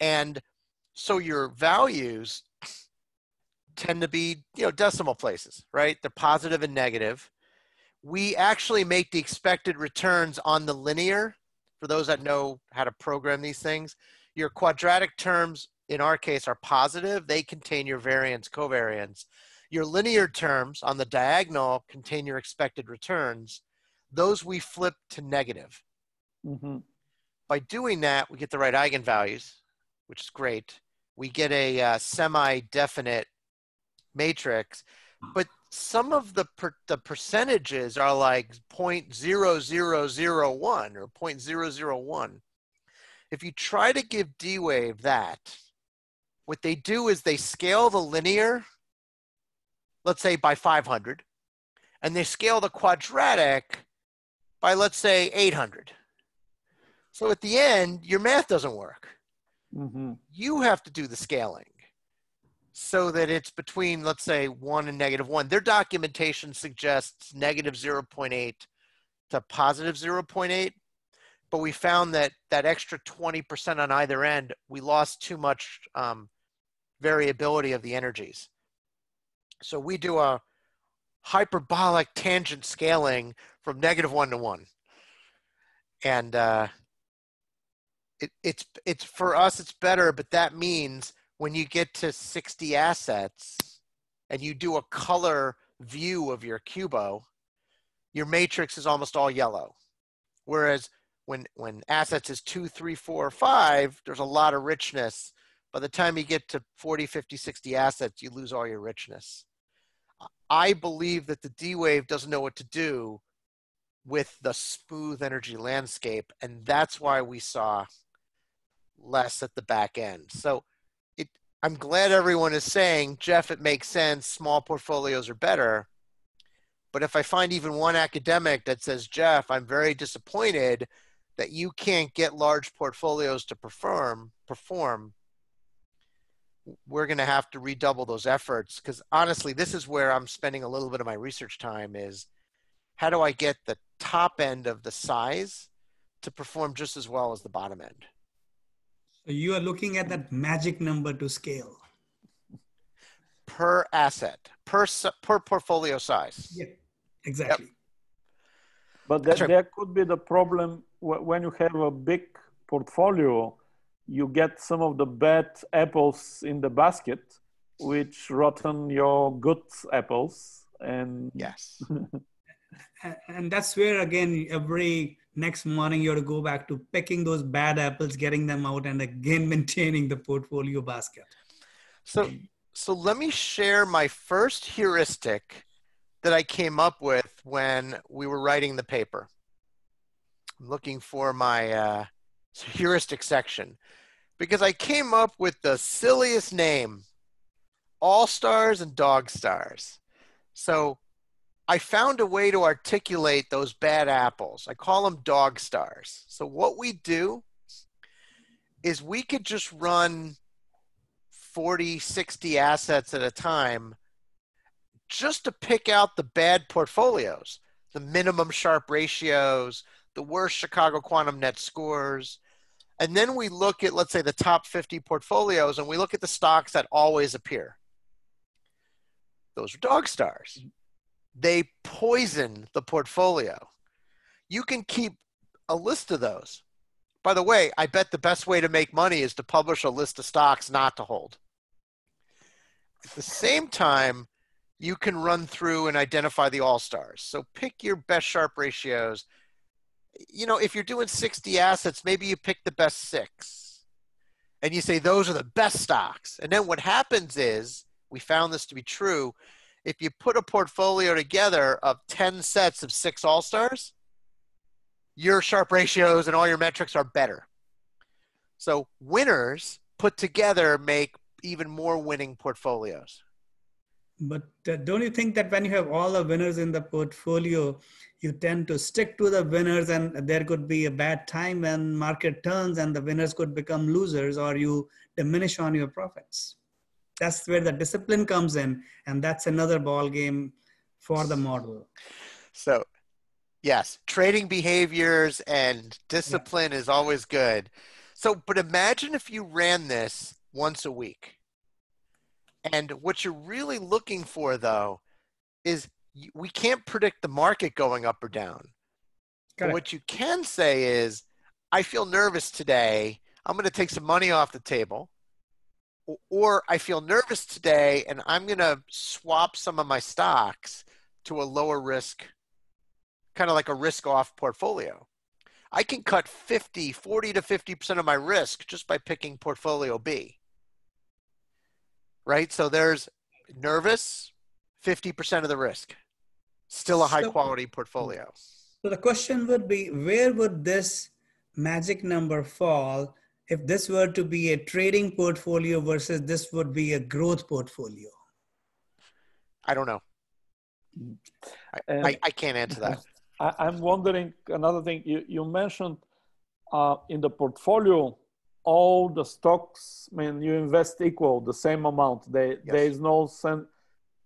And so your values tend to be, you know, decimal places, right? They're positive and negative. We actually make the expected returns on the linear. For those that know how to program these things, your quadratic terms, in our case, are positive. They contain your variance, covariance. Your linear terms on the diagonal contain your expected returns. Those we flip to negative. Mm-hmm. By doing that, we get the right eigenvalues, which is great. We get a uh, semi-definite matrix, but some of the per the percentages are like zero point zero zero zero one or zero point zero zero one. If you try to give D-Wave that, what they do is they scale the linear, let's say by five hundred, and they scale the quadratic by, let's say, eight hundred. So at the end, your math doesn't work. Mm-hmm. You have to do the scaling so that it's between, let's say, one and negative one. Their documentation suggests negative zero point eight to positive zero point eight, but we found that that extra twenty percent on either end, we lost too much um, variability of the energies. So we do a hyperbolic tangent scaling from negative one to one. And uh, it, it's, it's for us, it's better, but that means when you get to sixty assets and you do a color view of your Qubo, your matrix is almost all yellow. Whereas when, when assets is two, three, four, five, there's a lot of richness. By the time you get to forty, fifty, sixty assets, you lose all your richness. I believe that the D-Wave doesn't know what to do with the smooth energy landscape. And that's why we saw less at the back end. So I'm glad everyone is saying, Jeff, it makes sense, small portfolios are better. But if I find even one academic that says, Jeff, I'm very disappointed that you can't get large portfolios to perform, perform, we're gonna have to redouble those efforts. Because honestly, this is where I'm spending a little bit of my research time is, how do I get the top end of the size to perform just as well as the bottom end? So you are looking at that magic number to scale. Per asset, per, per portfolio size. Yeah, exactly. Yep. But that, right. There could be the problem when you have a big portfolio, you get some of the bad apples in the basket, which rotten your good apples. And yes. And that's where, again, every next morning, you have to go back to picking those bad apples, getting them out, and again, maintaining the portfolio basket. So, so let me share my first heuristic that I came up with when we were writing the paper. I'm looking for my uh, heuristic section because I came up with the silliest name, all stars and dog stars. So I found a way to articulate those bad apples. I call them dog stars. So what we do is we could just run forty, sixty assets at a time just to pick out the bad portfolios, the minimum Sharpe ratios, the worst Chicago Quantum Net scores. And then we look at, let's say, the top fifty portfolios, and we look at the stocks that always appear. Those are dog stars. They poison the portfolio. You can keep a list of those. By the way, I bet the best way to make money is to publish a list of stocks not to hold. At the same time, you can run through and identify the all-stars. So pick your best Sharpe ratios. You know, if you're doing sixty assets, maybe you pick the best six. And you say, those are the best stocks. And then what happens is, we found this to be true, if you put a portfolio together of ten sets of six all-stars, your Sharpe ratios and all your metrics are better. So winners put together make even more winning portfolios. But uh, don't you think that when you have all the winners in the portfolio, you tend to stick to the winners, and there could be a bad time when market turns and the winners could become losers, or you diminish on your profits? That's where the discipline comes in, and that's another ball game for the model. So yes, trading behaviors and discipline yeah. is always good. So, but imagine if you ran this once a week. And what you're really looking for, though, is we can't predict the market going up or down. But what you can say is, I feel nervous today. I'm going to take some money off the table. Or I feel nervous today, and I'm going to swap some of my stocks to a lower risk, kind of like a risk off portfolio. I can cut fifty, forty to fifty percent of my risk just by picking portfolio B. Right? So there's nervous, fifty percent of the risk, still a high so, quality portfolio. So the question would be, where would this magic number fall if this were to be a trading portfolio versus this would be a growth portfolio? I don't know. Um, I, I can't answer that. I, I'm wondering another thing. You, you mentioned uh, in the portfolio, all the stocks, I mean, you invest equal, the same amount. They, yes. There is no sense.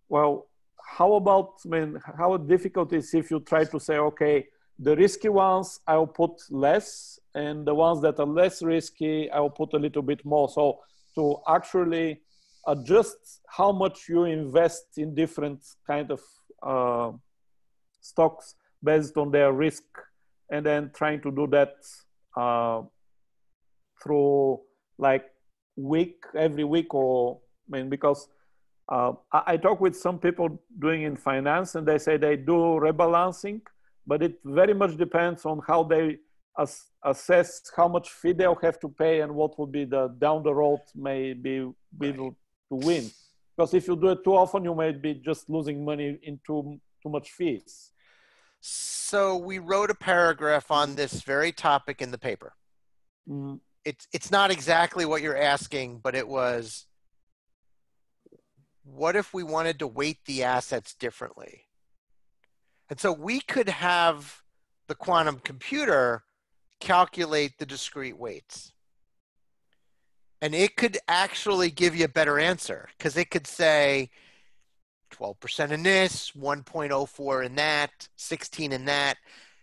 Well, how about, I mean, how difficult is if you try to say, okay, the risky ones, I'll put less, and the ones that are less risky, I'll put a little bit more. So to actually adjust how much you invest in different kind of uh, stocks based on their risk, and then trying to do that uh, through like week, every week, or I mean, because uh, I, I talk with some people doing in finance, and they say they do rebalancing, but it very much depends on how they as, assess how much fee they'll have to pay and what will be the down the road may be able to win. Because if you do it too often, you may be just losing money in too, too much fees. So we wrote a paragraph on this very topic in the paper. Mm-hmm. It's, it's not exactly what you're asking, but it was, what if we wanted to weight the assets differently? And so we could have the quantum computer calculate the discrete weights. And it could actually give you a better answer, because it could say twelve percent in this, one point oh four in that, sixteen in that.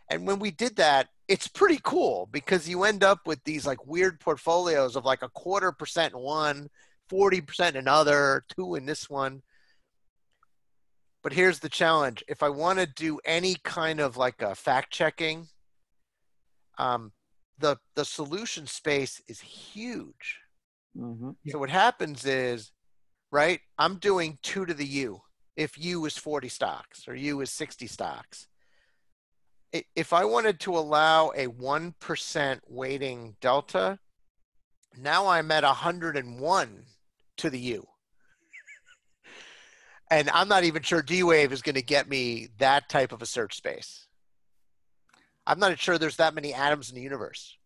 And when we did that, it's pretty cool, because you end up with these like weird portfolios of like a quarter percent in one, forty percent in another, two in this one. But here's the challenge. If I want to do any kind of like a fact checking, um, the, the solution space is huge. Mm-hmm. So what happens is, right, I'm doing two to the U. If U is forty stocks or U is sixty stocks. If I wanted to allow a one percent weighting delta, now I'm at one hundred one to the U. And I'm not even sure D-Wave is going to get me that type of a search space. I'm not sure there's that many atoms in the universe.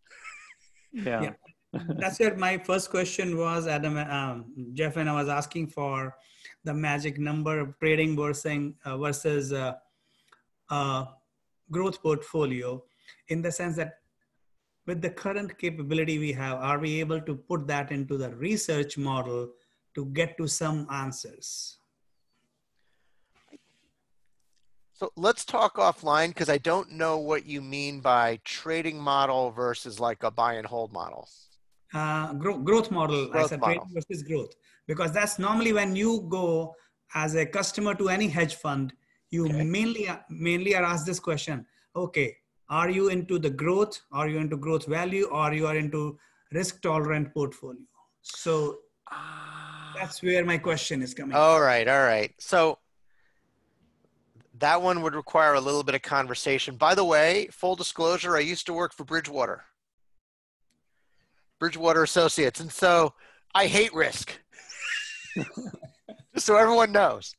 Yeah. yeah. That's what my first question was, Adam. Um, Jeff and I was asking for the magic number of trading versus, uh, versus uh, uh, growth portfolio, in the sense that with the current capability we have, are we able to put that into the research model to get to some answers? So let's talk offline, because I don't know what you mean by trading model versus like a buy and hold model. Uh, growth, growth model, growth I said model. Trading versus growth, because that's normally when you go as a customer to any hedge fund, you okay. mainly, mainly are asked this question. Okay, are you into the growth? Are you into growth value? Or you are into risk tolerant portfolio? So that's where my question is coming. All from. right. All right. So that one would require a little bit of conversation. By the way, full disclosure, I used to work for Bridgewater, Bridgewater Associates. And so I hate risk. Just so everyone knows.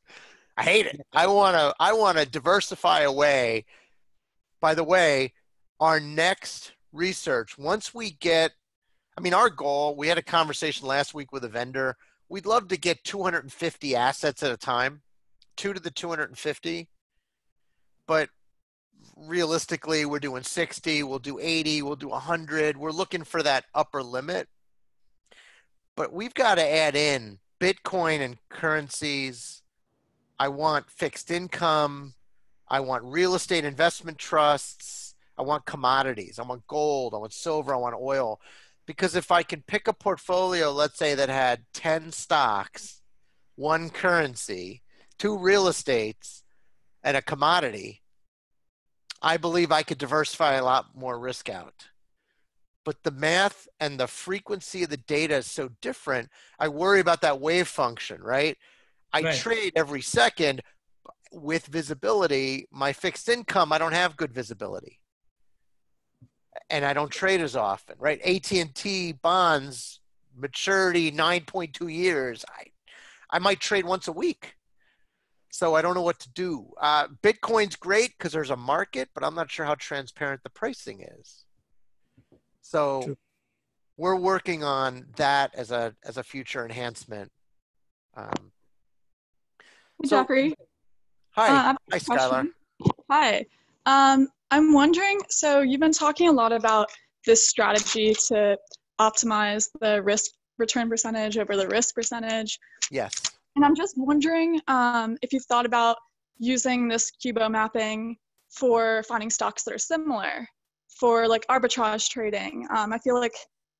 I hate it. I want to I want to diversify away. By the way, our next research, once we get, I mean, our goal, we had a conversation last week with a vendor. We'd love to get two hundred fifty assets at a time, two to the two hundred fifty. But realistically, we're doing sixty, we'll do eighty, we'll do one hundred. We're looking for that upper limit. But we've got to add in Bitcoin and currencies, I want fixed income, I want real estate investment trusts, I want commodities, I want gold, I want silver, I want oil. Because if I can pick a portfolio, let's say that had ten stocks, one currency, two real estates, and a commodity, I believe I could diversify a lot more risk out. But the math and the frequency of the data is so different. I worry about that wave function, right? I right. trade every second with visibility. My fixed income, I don't have good visibility. And I don't trade as often, right? A T and T bonds, maturity nine point two years. I, I might trade once a week. So I don't know what to do. Uh, Bitcoin's great because there's a market, but I'm not sure how transparent the pricing is. So True. We're working on that as a as a future enhancement. Um, hey, so, Jeffrey. Hi. Uh, hi, Skylar. Hi. Um, I'm wondering, so you've been talking a lot about this strategy to optimize the risk return percentage over the risk percentage. Yes. And I'm just wondering um, if you've thought about using this Qubo mapping for finding stocks that are similar, for like arbitrage trading. Um, I feel like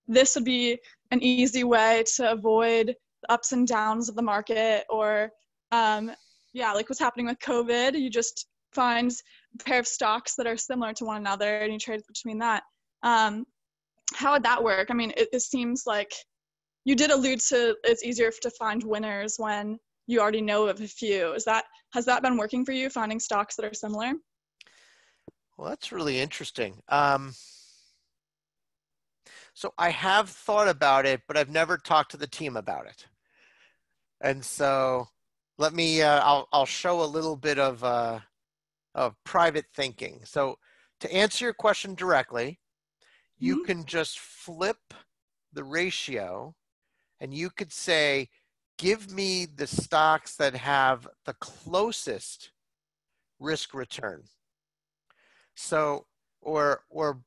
this would be an easy way to avoid the ups and downs of the market, or um, yeah, like what's happening with COVID. You just find a pair of stocks that are similar to one another and you trade between that. Um, how would that work? I mean, it, it seems like you did allude to it's easier to find winners when you already know of a few. Is that, has that been working for you, finding stocks that are similar? Well, that's really interesting. Um, so I have thought about it, but I've never talked to the team about it. And so let me, uh, I'll, I'll show a little bit of, uh, of private thinking. So to answer your question directly, you mm-hmm. can just flip the ratio and you could say, give me the stocks that have the closest risk return. So, or, or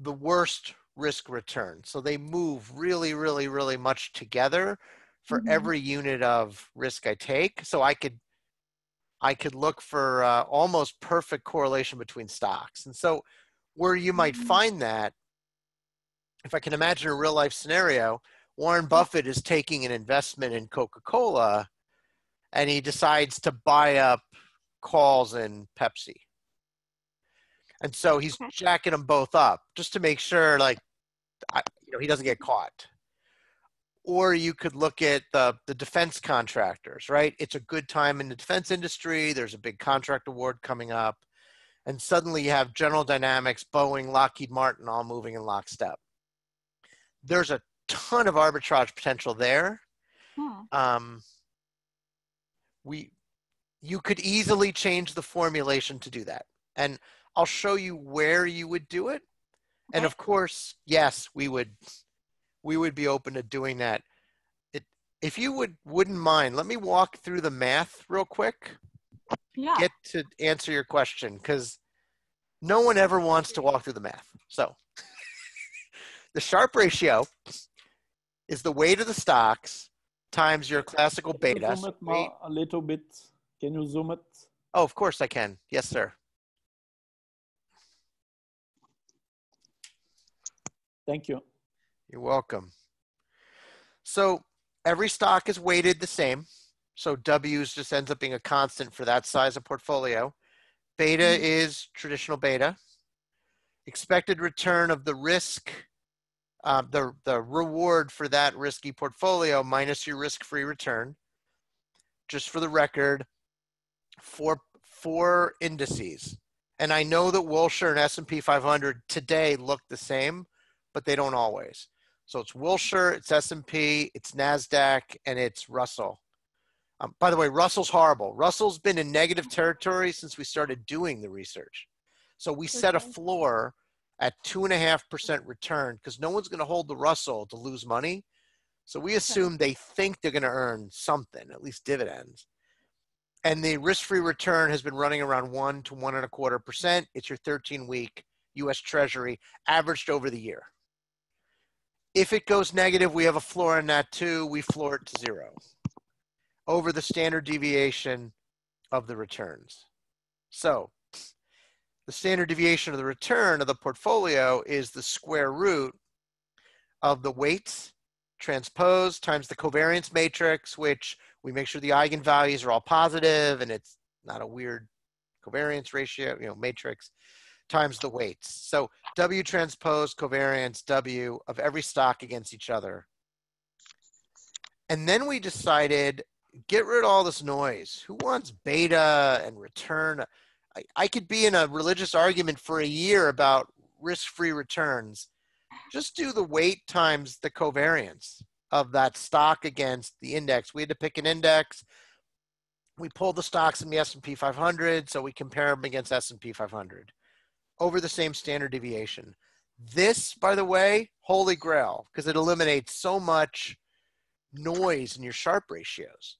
the worst risk return. So they move really, really, really much together for mm-hmm. every unit of risk I take. So I could, I could look for uh, almost perfect correlation between stocks. And so where you might mm-hmm. find that, if I can imagine a real life scenario, Warren Buffett is taking an investment in Coca-Cola and he decides to buy up calls in Pepsi. And so he's okay. jacking them both up just to make sure, like, I, you know, he doesn't get caught. Or you could look at the, the defense contractors, right? It's a good time in the defense industry. There's a big contract award coming up. And suddenly you have General Dynamics, Boeing, Lockheed Martin all moving in lockstep. There's a ton of arbitrage potential there. Yeah. Um, we, you could easily change the formulation to do that. And I'll show you where you would do it. Okay. And of course, yes, we would, we would be open to doing that. It, if you would, wouldn't mind, let me walk through the math real quick. Yeah. Get to answer your question, because no one ever wants to walk through the math. So the Sharpe ratio is the weight of the stocks times your classical beta. Can you zoom it more, a little bit? Can you zoom it? Oh, of course I can. Yes, sir. Thank you. You're welcome. So every stock is weighted the same. So W's just ends up being a constant for that size of portfolio. Beta mm-hmm. is traditional beta. Expected return of the risk, uh, the, the reward for that risky portfolio minus your risk-free return. Just for the record, four, four indices. And I know that Wilshire and S and P five hundred today look the same, but they don't always. So it's Wilshire, it's S and P, it's NASDAQ, and it's Russell. Um, by the way, Russell's horrible. Russell's been in negative territory since we started doing the research. So we set a floor at two and a half percent return because no one's going to hold the Russell to lose money. So we assume they think they're going to earn something, at least dividends. And the risk-free return has been running around one to one and a quarter percent. It's your thirteen week U S Treasury averaged over the year. If it goes negative, we have a floor on that too. We floor it to zero. Over the standard deviation, of the returns. So the standard deviation of the return of the portfolio is the square root of the weights transposed times the covariance matrix, which we make sure the eigenvalues are all positive and it's not a weird covariance ratio, you know, matrix, times the weights. So W transpose covariance W of every stock against each other. And then we decided, get rid of all this noise. Who wants beta and return? I, I could be in a religious argument for a year about risk-free returns. Just do the weight times the covariance of that stock against the index. We had to pick an index. We pulled the stocks in the S and P five hundred, so we compare them against S and P five hundred over the same standard deviation. This, by the way, holy grail, because it eliminates so much noise in your sharp ratios.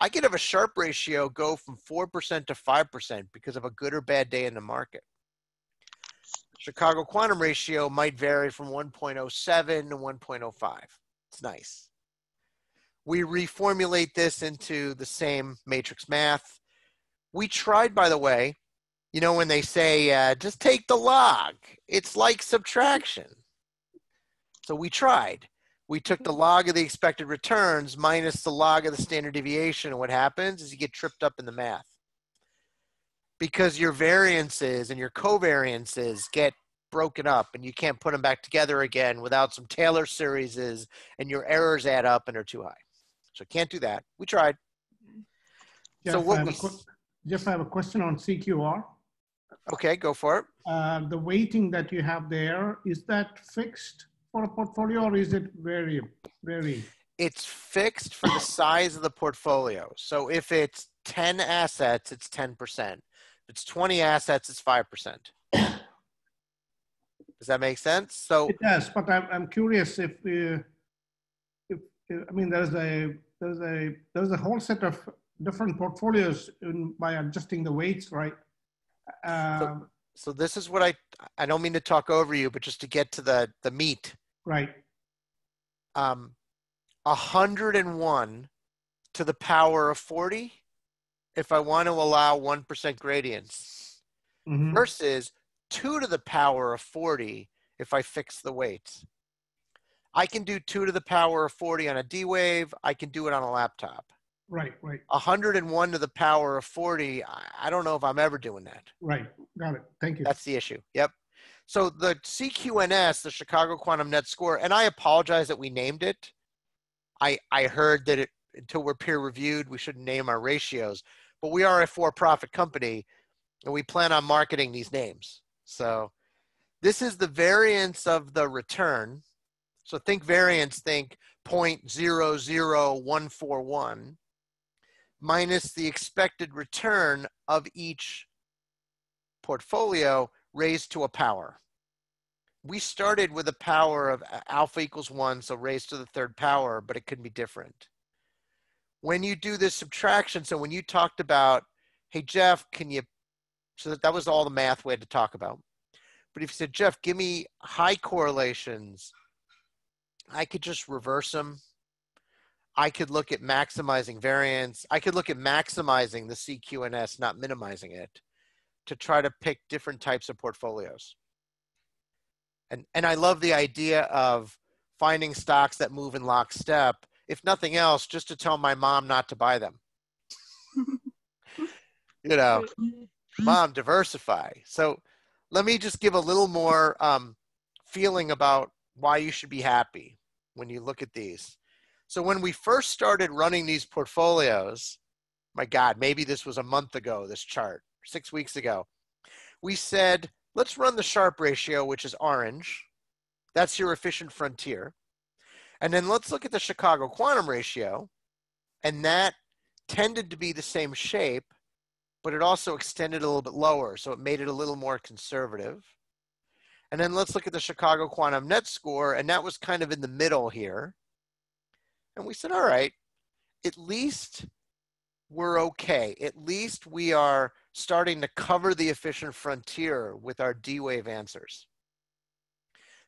I could have a sharp ratio go from four percent to five percent because of a good or bad day in the market. Chicago Quantum Ratio might vary from one point oh seven to one point oh five. It's nice. We reformulate this into the same matrix math. We tried, by the way, you know, when they say, uh, just take the log. It's like subtraction. So we tried. We took the log of the expected returns minus the log of the standard deviation. And what happens is you get tripped up in the math, because your variances and your covariances get broken up and you can't put them back together again without some Taylor series, and your errors add up and are too high. So can't do that. We tried. Jeff, so what I we... Jeff, I have a question on C Q R. Okay, go for it. Uh, the weighting that you have there, is that fixed for a portfolio or is it very, very? It's fixed for the size of the portfolio. So if it's ten assets, it's ten percent. It's twenty assets, it's five percent. Does that make sense? So it does, but I'm, I'm curious if, uh, if uh, I mean, there's a, there's, a, there's a whole set of different portfolios in, by adjusting the weights, right? Um, so, so this is what I, I don't mean to talk over you, but just to get to the, the meat. Right. Um, one hundred one to the power of forty. If I want to allow one percent gradients, mm-hmm, versus two to the power of forty, if I fix the weights. I can do two to the power of forty on a D-Wave. I can do it on a laptop. Right, right. one hundred one to the power of forty. I don't know if I'm ever doing that. Right, got it. Thank you. That's the issue. Yep. So the C Q N S, the Chicago Quantum Net Score, and I apologize that we named it. I, I heard that it, until we're peer reviewed, we shouldn't name our ratios. But we are a for-profit company, and we plan on marketing these names. So this is the variance of the return. So think variance, think zero point zero zero one four one minus the expected return of each portfolio raised to a power. We started with a power of alpha equals one, so raised to the third power, but it could be different. When you do this subtraction, so when you talked about, hey, Jeff, can you, so that, that was all the math we had to talk about. But if you said, Jeff, give me high correlations, I could just reverse them. I could look at maximizing variance. I could look at maximizing the C Q N S, not minimizing it, to try to pick different types of portfolios. And, and I love the idea of finding stocks that move in lockstep, if nothing else, just to tell my mom not to buy them. You know, mom, diversify. So let me just give a little more um, feeling about why you should be happy when you look at these. So when we first started running these portfolios, my God, maybe this was a month ago, this chart, six weeks ago, we said, let's run the Sharpe ratio, which is orange. That's your efficient frontier. And then let's look at the Chicago Quantum Ratio, and that tended to be the same shape, but it also extended a little bit lower, so it made it a little more conservative. And then let's look at the Chicago Quantum Net Score, and that was kind of in the middle here. And we said, all right, at least we're okay. At least we are starting to cover the efficient frontier with our D-Wave answers.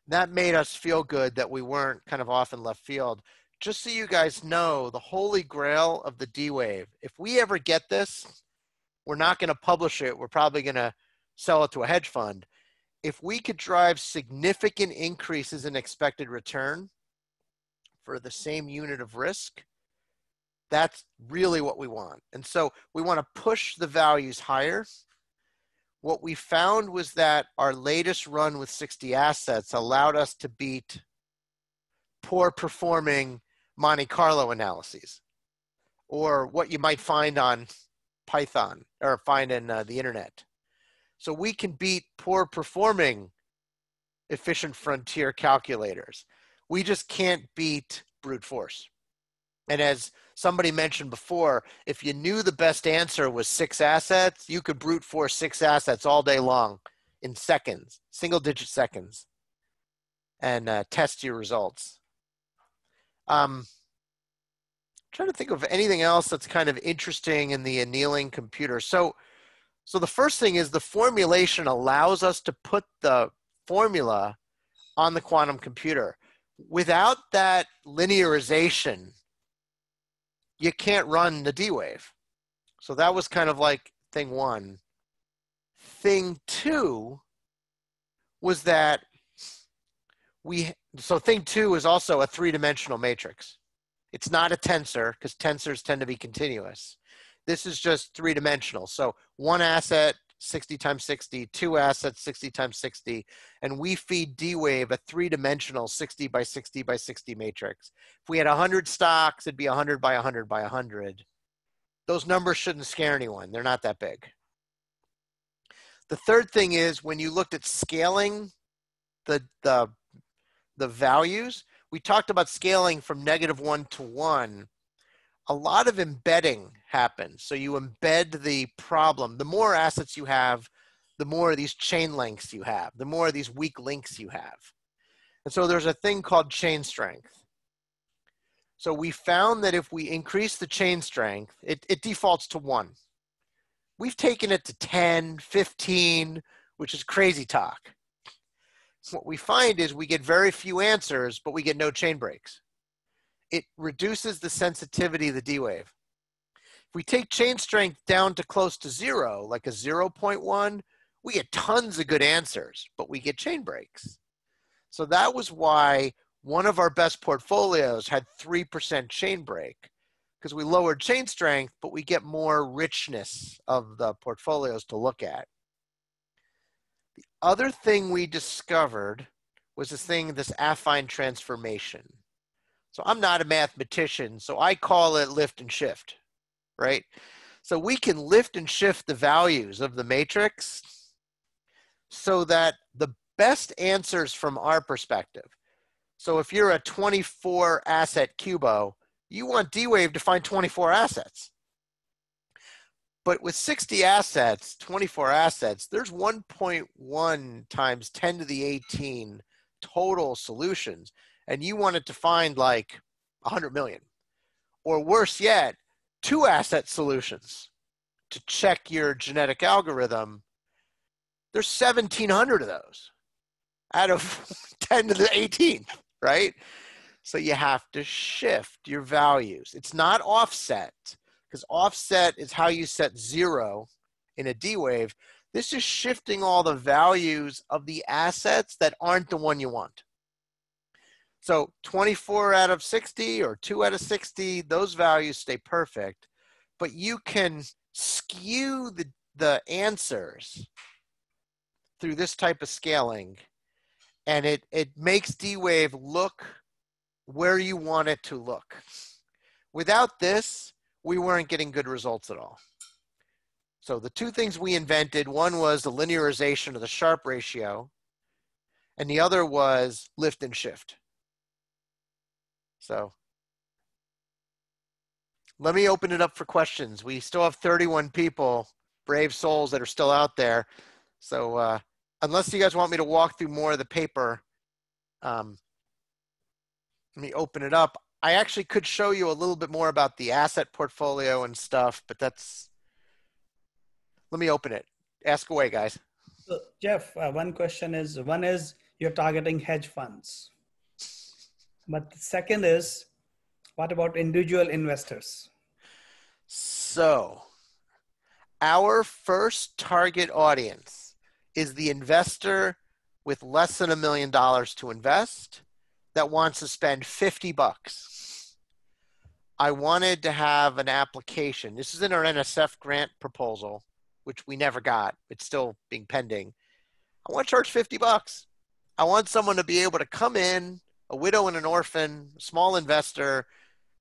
That made us feel good that we weren't kind of off in left field. Just so you guys know, the holy grail of the D-Wave, if we ever get this, we're not going to publish it. We're probably going to sell it to a hedge fund. If we could drive significant increases in expected return for the same unit of risk, that's really what we want. And so we want to push the values higher. What we found was that our latest run with sixty assets allowed us to beat poor performing Monte Carlo analyses, or what you might find on Python or find in uh, the internet. So we can beat poor performing efficient frontier calculators. We just can't beat brute force. And as somebody mentioned before, if you knew the best answer was six assets, you could brute force six assets all day long in seconds, single digit seconds, and uh, test your results. Um, trying to think of anything else that's kind of interesting in the annealing computer. So, so the first thing is the formulation allows us to put the formula on the quantum computer. Without that linearization, you can't run the D-Wave. So that was kind of like thing one. Thing two was that we, so thing two is also a three-dimensional matrix. It's not a tensor, because tensors tend to be continuous. This is just three-dimensional. So one asset, sixty times sixty, two assets, sixty times sixty, and we feed D-Wave a three-dimensional sixty by sixty by sixty matrix. If we had one hundred stocks, it'd be one hundred by one hundred by one hundred. Those numbers shouldn't scare anyone. They're not that big. The third thing is when you looked at scaling the, the, the values, we talked about scaling from negative one to one. A lot of embedding happens. So you embed the problem. The more assets you have, the more of these chain links you have, the more of these weak links you have. And so there's a thing called chain strength. So we found that if we increase the chain strength, it, it defaults to one. We've taken it to ten, fifteen, which is crazy talk. What we find is we get very few answers, but we get no chain breaks. It reduces the sensitivity of the D-Wave. If we take chain strength down to close to zero, like a zero point one, we get tons of good answers, but we get chain breaks. So that was why one of our best portfolios had three percent chain break, because we lowered chain strength, but we get more richness of the portfolios to look at. The other thing we discovered was this thing, this affine transformation. So I'm not a mathematician, so I call it lift and shift, right? So we can lift and shift the values of the matrix so that the best answers from our perspective. So if you're a twenty-four asset Qubo, you want D-Wave to find twenty-four assets. But with sixty assets, twenty-four assets, there's one point one times ten to the eighteen total solutions. And you want it to find like one hundred million, or worse yet, two asset solutions to check your genetic algorithm. There's seventeen hundred of those out of ten to the eighteen, right? So you have to shift your values. It's not offset, because offset is how you set zero in a D-Wave. This is shifting all the values of the assets that aren't the one you want. So twenty-four out of sixty or two out of sixty, those values stay perfect, but you can skew the, the answers through this type of scaling, and it, it makes D-Wave look where you want it to look. Without this, we weren't getting good results at all. So the two things we invented, one was the linearization of the Sharpe ratio, and the other was lift and shift. So let me open it up for questions. We still have thirty-one people, brave souls that are still out there. So uh, unless you guys want me to walk through more of the paper, um, let me open it up. I actually could show you a little bit more about the asset portfolio and stuff, but that's, let me open it. Ask away, guys. So Jeff, uh, one question is, one is you're targeting hedge funds. But the second is, what about individual investors? So Our first target audience is the investor with less than a million dollars to invest that wants to spend fifty bucks. I wanted to have an application. This is in our N S F grant proposal, which we never got. It's still being pending. I want to charge fifty bucks. I want someone to be able to come in, a widow and an orphan, small investor,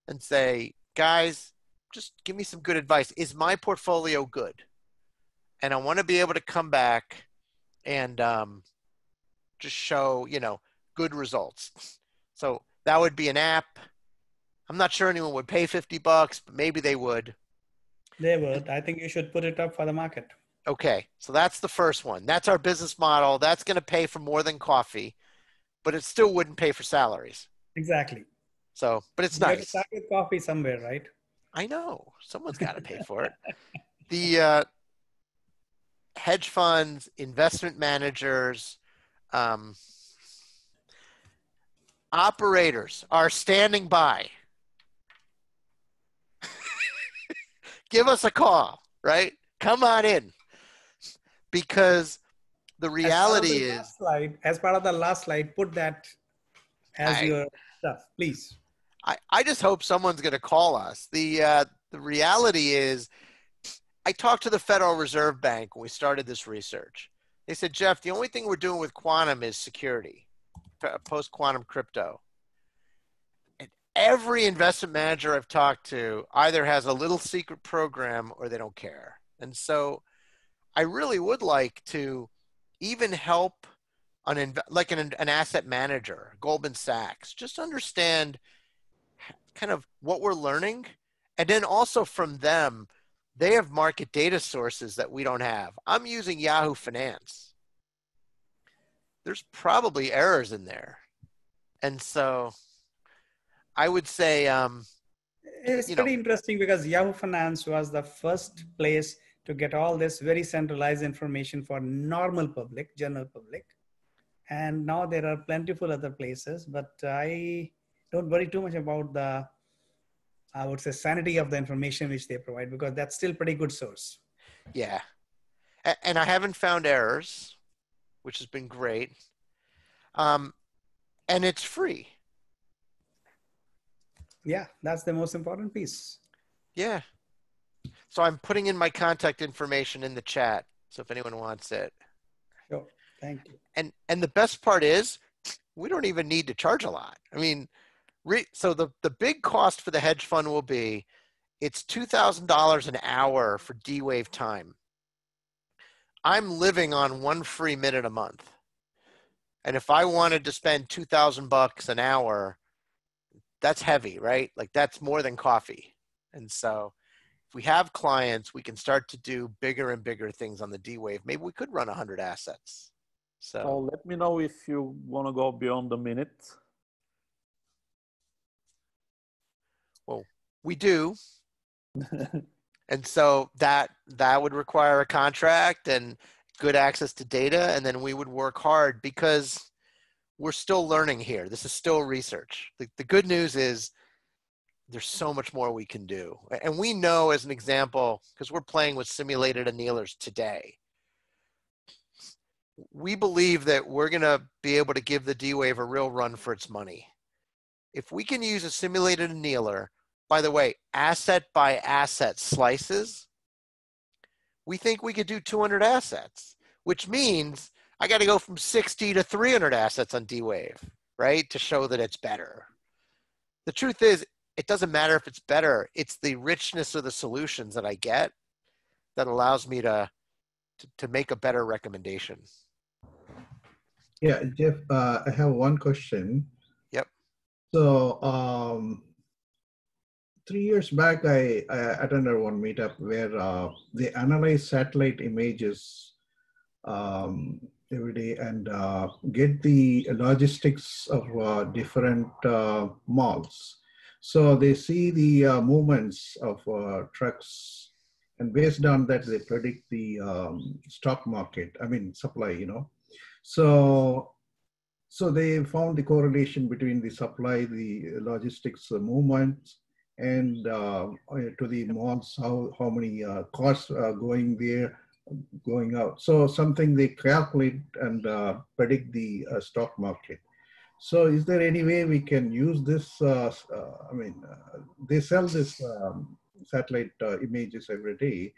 and say, guys, just give me some good advice. Is my portfolio good? And I want to be able to come back and um, just show, you know, good results. So that would be an app. I'm not sure anyone would pay fifty bucks, but maybe they would. They would. I think you should put it up for the market. Okay. So that's the first one. That's our business model. That's going to pay for more than coffee, but it still wouldn't pay for salaries. Exactly. So, but it's nice. You have to start with coffee somewhere, right? I know. Someone's got to pay for it. The uh, hedge funds, investment managers, um, operators are standing by. Give us a call, right? Come on in. Because the reality is... Last slide, as part of the last slide, put that as I, your stuff, please. I, I just hope someone's going to call us. The, uh, the reality is, I talked to the Federal Reserve Bank when we started this research. They said, Jeff, the only thing we're doing with quantum is security, post-quantum crypto. And every investment manager I've talked to either has a little secret program or they don't care. And so I really would like to even help an, like an, an asset manager, Goldman Sachs, just understand kind of what we're learning. And then also from them, they have market data sources that we don't have. I'm using Yahoo Finance. There's probably errors in there. And so I would say, um, it's pretty know. interesting because Yahoo Finance was the first place to get all this very centralized information for normal public, general public. And now there are plentiful other places, but I don't worry too much about the, I would say, sanity of the information which they provide, because that's still pretty good source. Yeah. And I haven't found errors, which has been great. Um, and it's free. Yeah. That's the most important piece. Yeah. So I'm putting in my contact information in the chat. So if anyone wants it. Sure. Thank you. And, and the best part is we don't even need to charge a lot. I mean, so the, the big cost for the hedge fund will be, it's two thousand dollars an hour for D-Wave time. I'm living on one free minute a month. And if I wanted to spend two thousand bucks an hour, that's heavy, right? Like that's more than coffee. And so if we have clients, we can start to do bigger and bigger things on the D-Wave. Maybe we could run one hundred assets. So, so let me know if you want to go beyond the minute. Well, we do. And so that, that would require a contract and good access to data. And then we would work hard because we're still learning here. This is still research. The, the good news is there's so much more we can do. And we know, as an example, because we're playing with simulated annealers today, we believe that we're going to be able to give the D-Wave a real run for its money. If we can use a simulated annealer, by the way, asset by asset slices, we think we could do two hundred assets, which means I got to go from sixty to three hundred assets on D-Wave, right? To show that it's better. The truth is, it doesn't matter if it's better. It's the richness of the solutions that I get that allows me to, to, to make a better recommendation. Yeah, Jeff, uh, I have one question. Yep. So um, three years back, I, I attended one meetup where uh, they analyze satellite images um, every day and uh, get the logistics of uh, different uh, malls. So they see the uh, movements of uh, trucks, and based on that, they predict the um, stock market, I mean, supply, you know. So, so they found the correlation between the supply, the logistics movements, and uh, to the malls, how, how many uh, costs are going there, going out. So something they calculate and uh, predict the uh, stock market. So is there any way we can use this? Uh, uh, I mean, uh, they sell this um, satellite uh, images every day.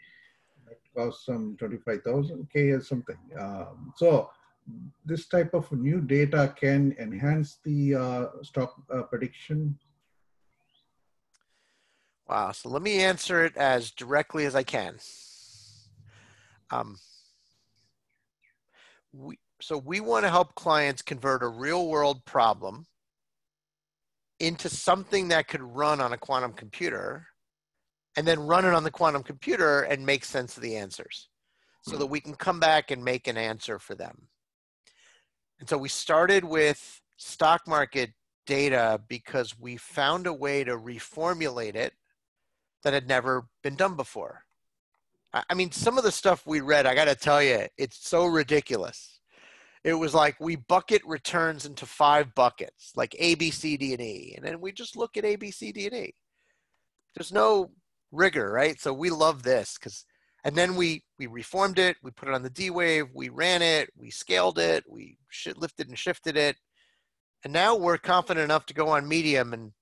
It costs some twenty-five thousand K or something. Um, so this type of new data can enhance the uh, stock uh, prediction. Wow, so let me answer it as directly as I can. Um, we, so we want to help clients convert a real world problem into something that could run on a quantum computer, and then run it on the quantum computer and make sense of the answers so that we can come back and make an answer for them. And so we started with stock market data because we found a way to reformulate it that had never been done before. I mean, some of the stuff we read, I got to tell you, it's so ridiculous. It was like we bucket returns into five buckets, like A, B, C, D, and E. And then we just look at A, B, C, D, and E. There's no rigor, right? So we love this because, and then we, we reformed it. We put it on the D-Wave. We ran it. We scaled it. We lifted and shifted it. And now we're confident enough to go on Medium and,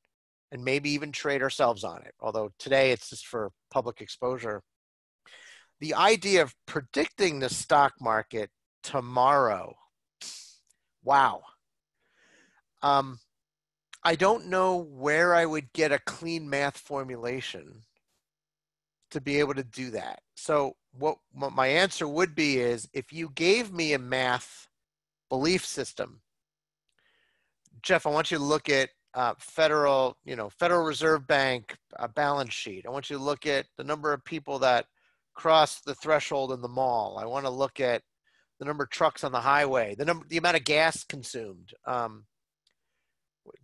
and maybe even trade ourselves on it. Although today it's just for public exposure. The idea of predicting the stock market tomorrow, wow. Um, I don't know where I would get a clean math formulation to be able to do that. So what, what my answer would be is, if you gave me a math belief system, Jeff, I want you to look at uh, federal, you know, Federal Reserve Bank uh, balance sheet. I want you to look at the number of people that cross the threshold in the mall. I want to look at the number of trucks on the highway, the number, the amount of gas consumed, um,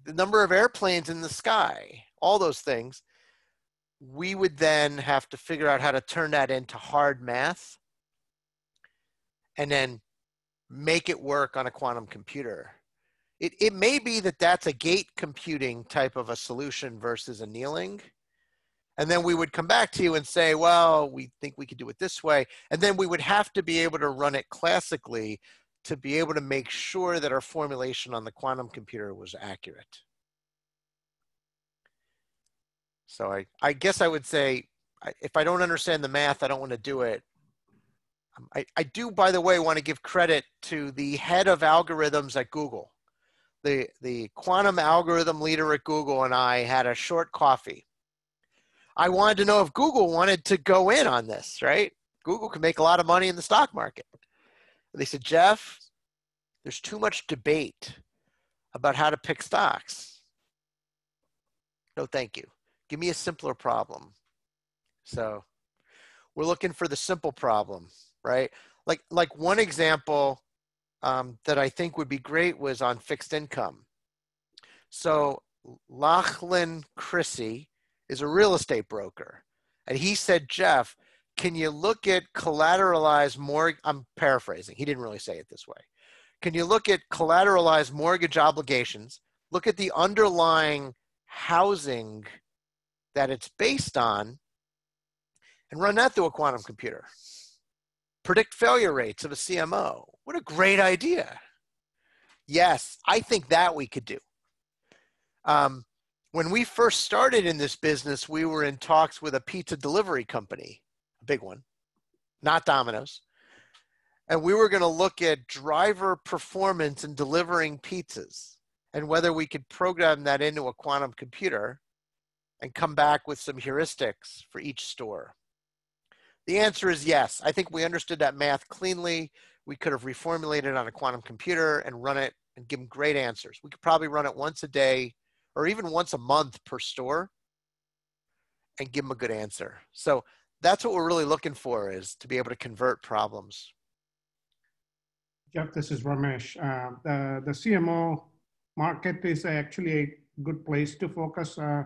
the number of airplanes in the sky, all those things. We would then have to figure out how to turn that into hard math and then make it work on a quantum computer. It, it may be that that's a gate computing type of a solution versus annealing. And then we would come back to you and say, well, we think we could do it this way. And then we would have to be able to run it classically to be able to make sure that our formulation on the quantum computer was accurate. So I, I guess I would say, if I don't understand the math, I don't want to do it. I, I do, by the way, want to give credit to the head of algorithms at Google. The, the quantum algorithm leader at Google and I had a short coffee. I wanted to know if Google wanted to go in on this, right? Google can make a lot of money in the stock market. And they said, Jeff, there's too much debate about how to pick stocks. No, thank you. Give me a simpler problem. So we're looking for the simple problem, right? Like, like one example um, that I think would be great was on fixed income. So Lachlan Chrissy is a real estate broker. And he said, Jeff, can you look at collateralized mortgage? I'm paraphrasing. He didn't really say it this way. Can you look at collateralized mortgage obligations? Look at the underlying housing that it's based on and run that through a quantum computer. Predict failure rates of a C M O. What a great idea. Yes, I think that we could do. Um, When we first started in this business, we were in talks with a pizza delivery company, a big one, not Domino's. And we were going to look at driver performance in delivering pizzas and whether we could program that into a quantum computer and come back with some heuristics for each store. The answer is yes. I think we understood that math cleanly. We could have reformulated it on a quantum computer and run it and give them great answers. We could probably run it once a day, or even once a month per store, and give them a good answer. So that's what we're really looking for, is to be able to convert problems. Jeff, this is Ramesh. Uh, the, the C M O market is actually a good place to focus. Uh,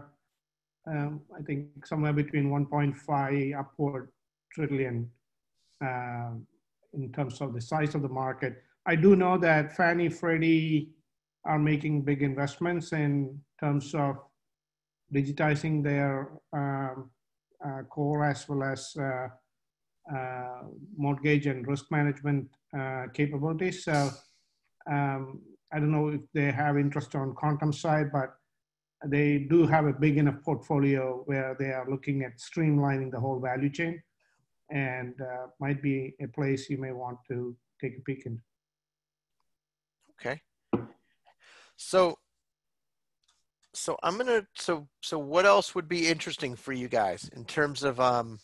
um, I think somewhere between one point five upward trillion uh, in terms of the size of the market. I do know that Fannie, Freddie are making big investments in terms of digitizing their um, uh, core as well as uh, uh, mortgage and risk management uh, capabilities. So um, I don't know if they have interest on quantum side, but they do have a big enough portfolio where they are looking at streamlining the whole value chain, and uh, might be a place you may want to take a peek in. Okay. So, so I'm gonna, so, so what else would be interesting for you guys in terms of um,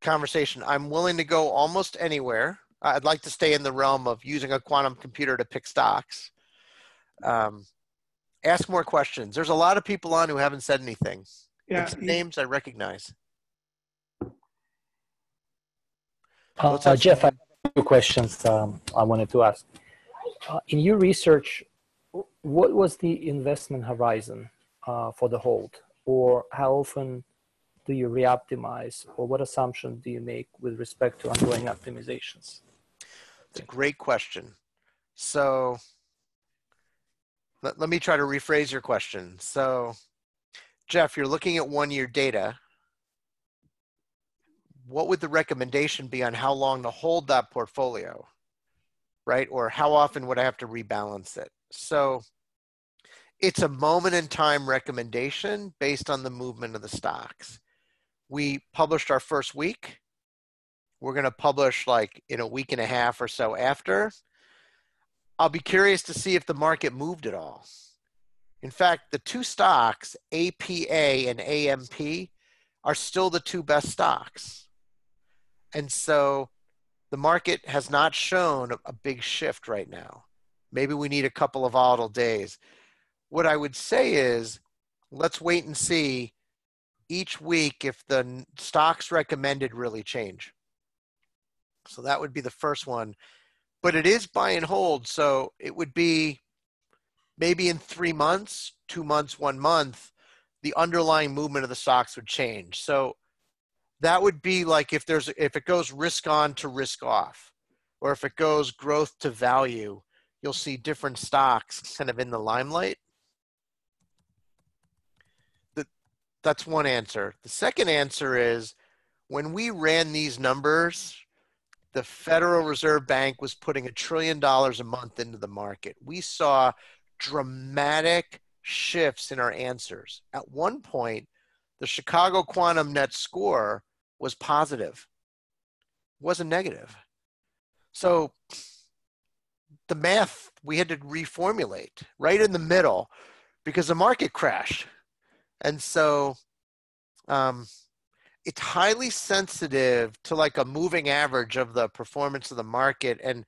conversation? I'm willing to go almost anywhere. I'd like to stay in the realm of using a quantum computer to pick stocks. Um, ask more questions. There's a lot of people on who haven't said anything. Yeah, some names I recognize. Uh, uh, Jeff, I have two questions um, I wanted to ask. Uh, in your research, what was the investment horizon uh, for the hold? Or how often do you re-optimize? Or what assumption do you make with respect to ongoing optimizations? It's a great question. So let, let me try to rephrase your question. So Jeff, you're looking at one-year data. What would the recommendation be on how long to hold that portfolio, right? Or how often would I have to rebalance it? So it's a moment in time recommendation based on the movement of the stocks. We published our first week. We're going to publish like in a week and a half or so after. I'll be curious to see if the market moved at all. In fact, the two stocks, A P A and A M P, are still the two best stocks. And so the market has not shown a big shift right now. Maybe we need a couple of volatile days. What I would say is, let's wait and see each week if the stocks recommended really change. So that would be the first one. But it is buy and hold, so it would be maybe in three months, two months, one month, the underlying movement of the stocks would change. So that would be like if there's if it goes risk on to risk off, or if it goes growth to value, you'll see different stocks kind of in the limelight. That, that's one answer. The second answer is, when we ran these numbers, the Federal Reserve Bank was putting a trillion dollars a month into the market. We saw dramatic shifts in our answers. At one point, the Chicago Quantum Net Score was positive, wasn't negative. So the math we had to reformulate right in the middle because the market crashed. And so um, it's highly sensitive to like a moving average of the performance of the market. And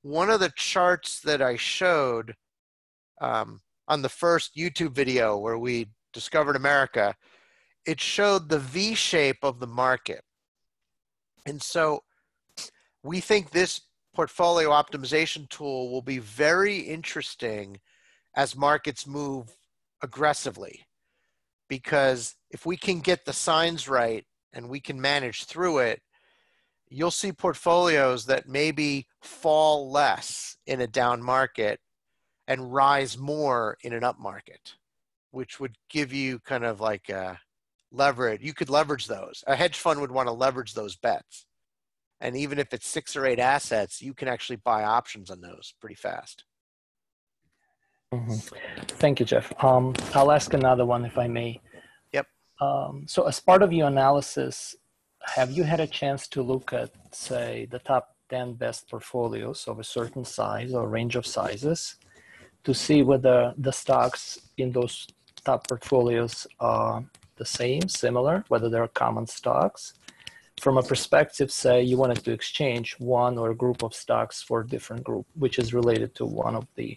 one of the charts that I showed um, on the first YouTube video where we discovered America, it showed the V shape of the market. And so we think this portfolio optimization tool will be very interesting as markets move aggressively, because if we can get the signs right and we can manage through it, you'll see portfolios that maybe fall less in a down market and rise more in an up market, which would give you kind of like a leverage. You could leverage those. A hedge fund would want to leverage those bets. And even if it's six or eight assets, you can actually buy options on those pretty fast. Mm-hmm. Thank you, Jeff. Um, I'll ask another one if I may. Yep. Um, so as part of your analysis, have you had a chance to look at, say, the top ten best portfolios of a certain size or range of sizes to see whether the stocks in those top portfolios are the same, similar, whether they're common stocks? From a perspective, say you wanted to exchange one or a group of stocks for a different group, which is related to one of the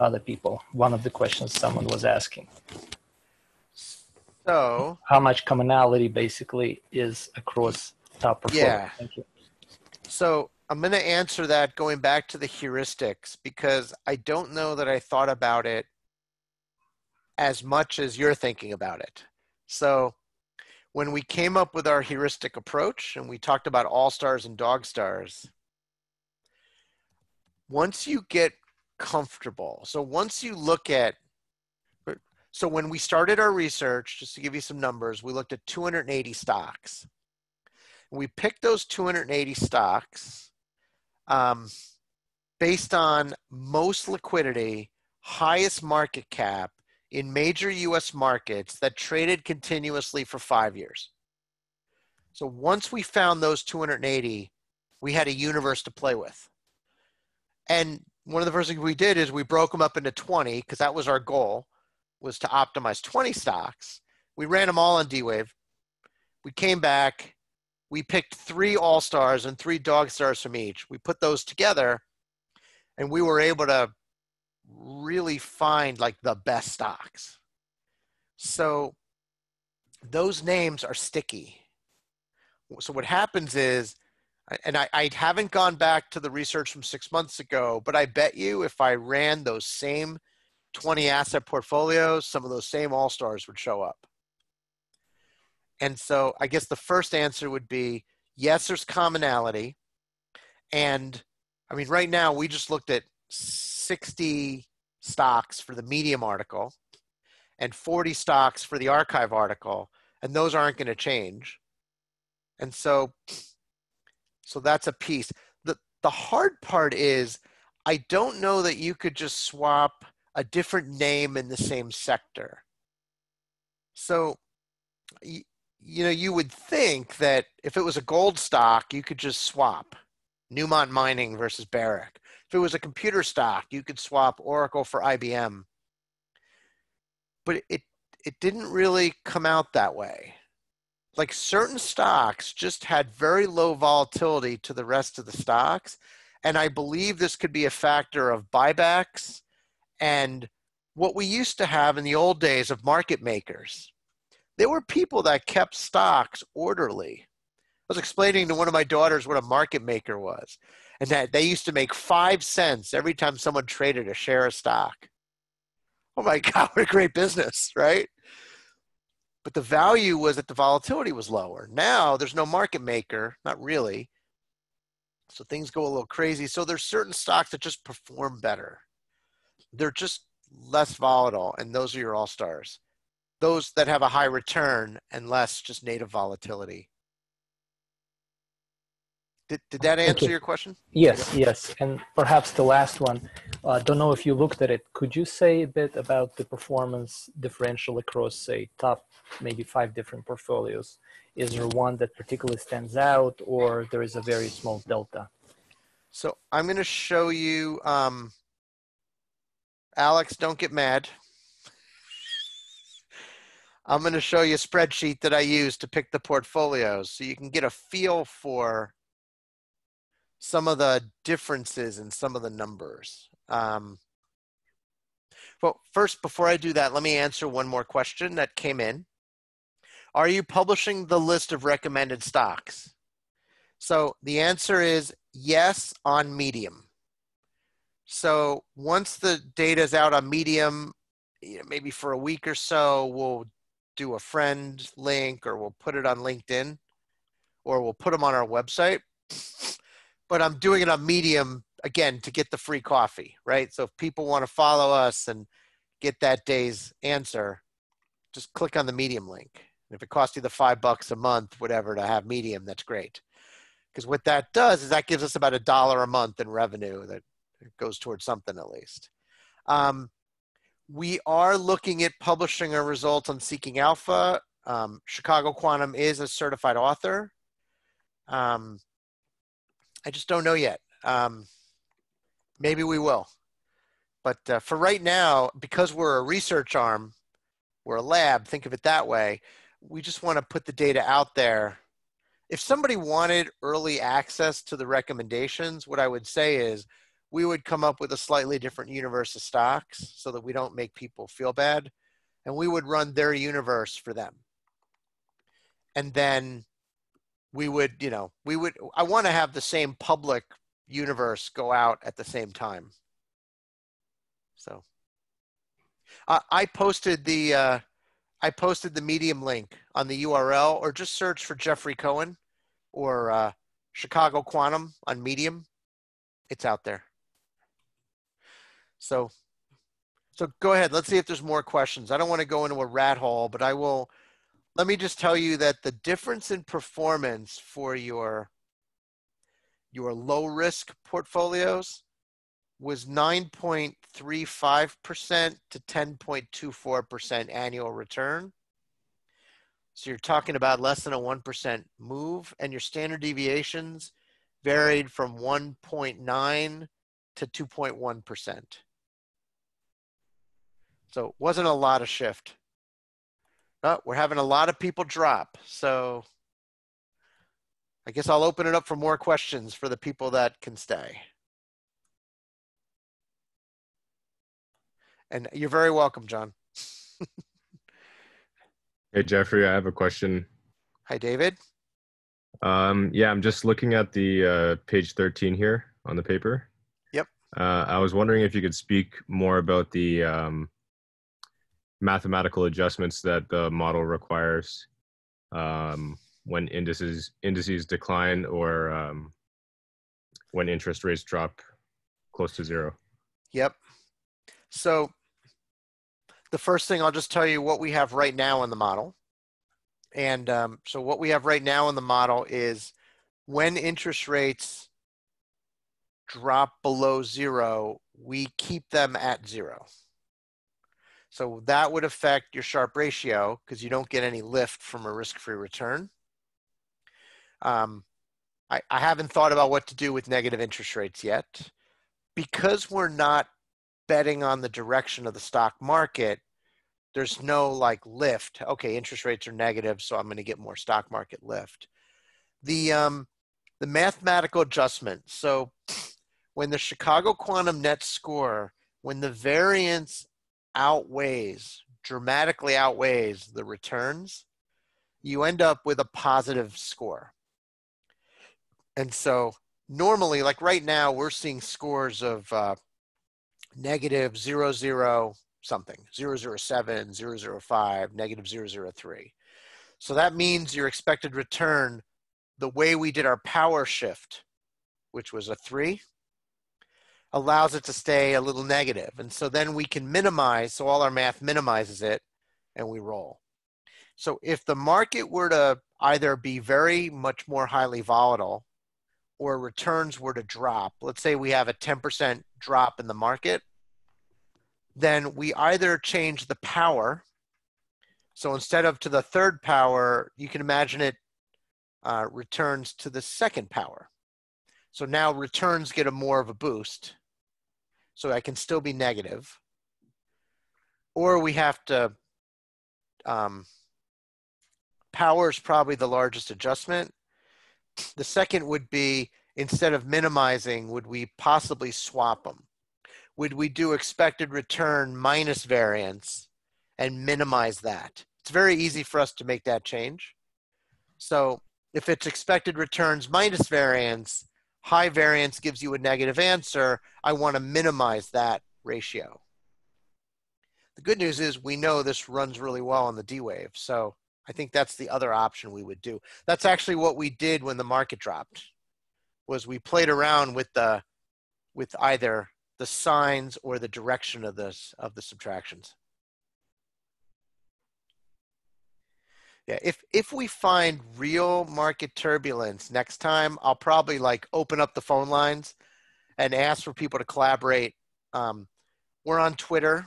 other people, one of the questions someone was asking. So how much commonality basically is across top portfolio? Yeah. Thank you. So I'm going to answer that going back to the heuristics, because I don't know that I thought about it as much as you're thinking about it. So when we came up with our heuristic approach and we talked about all stars and dog stars, once you get comfortable, so once you look at, So when we started our research, just to give you some numbers, we looked at two hundred eighty stocks. We picked those two hundred eighty stocks um, based on most liquidity, highest market cap in major U S markets that traded continuously for five years. So once we found those two hundred eighty, we had a universe to play with. And one of the first things we did is we broke them up into twenty, because that was our goal, was to optimize twenty stocks. We ran them all on D-Wave. We came back. We picked three all-stars and three dog stars from each. We put those together, and we were able to really find like the best stocks. So those names are sticky. So what happens is, and I, I haven't gone back to the research from six months ago, but I bet you if I ran those same twenty asset portfolios, some of those same all-stars would show up. And so I guess the first answer would be, yes, there's commonality. And I mean, right now we just looked at sixty stocks for the Medium article and forty stocks for the Archive article, and those aren't going to change. And so, so that's a piece. The, the hard part is, I don't know that you could just swap a different name in the same sector. So, you, you know, you would think that if it was a gold stock, you could just swap Newmont Mining versus Barrick. If it was a computer stock, you could swap Oracle for I B M. But it, it didn't really come out that way. Like certain stocks just had very low volatility to the rest of the stocks. And I believe this could be a factor of buybacks and what we used to have in the old days of market makers. There were people that kept stocks orderly. I was explaining to one of my daughters what a market maker was, and that they used to make five cents every time someone traded a share of stock. Oh my God, what a great business, right? But the value was that the volatility was lower. Now there's no market maker, not really. So things go a little crazy. So there's certain stocks that just perform better. They're just less volatile, and those are your all-stars. Those that have a high return and less just native volatility. Did, did that answer okay. your question? Yes, yes. And perhaps the last one, I uh, don't know if you looked at it. Could you say a bit about the performance differential across, say, top maybe five different portfolios? Is there one that particularly stands out, or there is a very small delta? So I'm going to show you, um, Alex, don't get mad. I'm going to show you a spreadsheet that I use to pick the portfolios so you can get a feel for some of the differences in some of the numbers. Um, well, first, before I do that, let me answer one more question that came in. Are you publishing the list of recommended stocks? So the answer is yes on Medium. So once the data is out on Medium, you know, maybe for a week or so, we'll do a friend link, or we'll put it on LinkedIn, or we'll put them on our website. But I'm doing it on Medium again to get the free coffee, right? So if people want to follow us and get that day's answer, just click on the Medium link. And if it costs you the five bucks a month, whatever, to have Medium, that's great. Because what that does is that gives us about a dollar a month in revenue that goes towards something at least. Um, We are looking at publishing our results on Seeking Alpha. Um, Chicago Quantum is a certified author. Um, I just don't know yet. Um, maybe we will. But uh, for right now, because we're a research arm, we're a lab, think of it that way, we just want to put the data out there. If somebody wanted early access to the recommendations, what I would say is, we would come up with a slightly different universe of stocks so that we don't make people feel bad. And we would run their universe for them. And then we would, you know, we would, I want to have the same public universe go out at the same time. So I, I posted the, uh, I posted the Medium link on the U R L, or just search for Jeffrey Cohen or uh, Chicago Quantum on Medium. It's out there. So So go ahead. Let's see if there's more questions. I don't want to go into a rat hole, but I will. Let me just tell you that the difference in performance for your, your low-risk portfolios was nine point three five percent to ten point two four percent annual return. So you're talking about less than a one percent move, and your standard deviations varied from one point nine to two point one percent. So it wasn't a lot of shift. Oh, we're having a lot of people drop. So I guess I'll open it up for more questions for the people that can stay. And you're very welcome, John. Hey, Jeffrey, I have a question. Hi, David. Um, yeah, I'm just looking at the uh, page thirteen here on the paper. Yep. Uh, I was wondering if you could speak more about the um, mathematical adjustments that the model requires um, when indices indices decline or um, when interest rates drop close to zero. Yep. So the first thing, I'll just tell you what we have right now in the model. And um, so what we have right now in the model is when interest rates drop below zero, we keep them at zero. So that would affect your Sharpe ratio because you don't get any lift from a risk-free return. Um, I, I haven't thought about what to do with negative interest rates yet. Because we're not betting on the direction of the stock market, there's no like lift. Okay, interest rates are negative, so I'm going to get more stock market lift. The, um, the mathematical adjustment. So when the Chicago Quantum Net Score, when the variance outweighs, dramatically outweighs the returns, you end up with a positive score. And so normally, like right now, we're seeing scores of uh, negative zero zero something, zero zero seven, zero zero five, negative zero zero three. So that means your expected return, the way we did our power shift, which was a three, allows it to stay a little negative. And so then we can minimize, so all our math minimizes it, and we roll. So if the market were to either be very much more highly volatile or returns were to drop, let's say we have a ten percent drop in the market, then we either change the power. So instead of to the third power, you can imagine it uh, returns to the second power. So now returns get a more of a boost. So I can still be negative. Or we have to, um, power is probably the largest adjustment. The second would be, instead of minimizing, would we possibly swap them? Would we do expected return minus variance and minimize that? It's very easy for us to make that change. So if it's expected returns minus variance, high variance gives you a negative answer. I want to minimize that ratio. The good news is we know this runs really well on the D-Wave. So I think that's the other option we would do. That's actually what we did when the market dropped, was we played around with the, with either the signs or the direction of this, of the subtractions. Yeah, if, if we find real market turbulence next time, I'll probably like open up the phone lines and ask for people to collaborate. Um, we're on Twitter.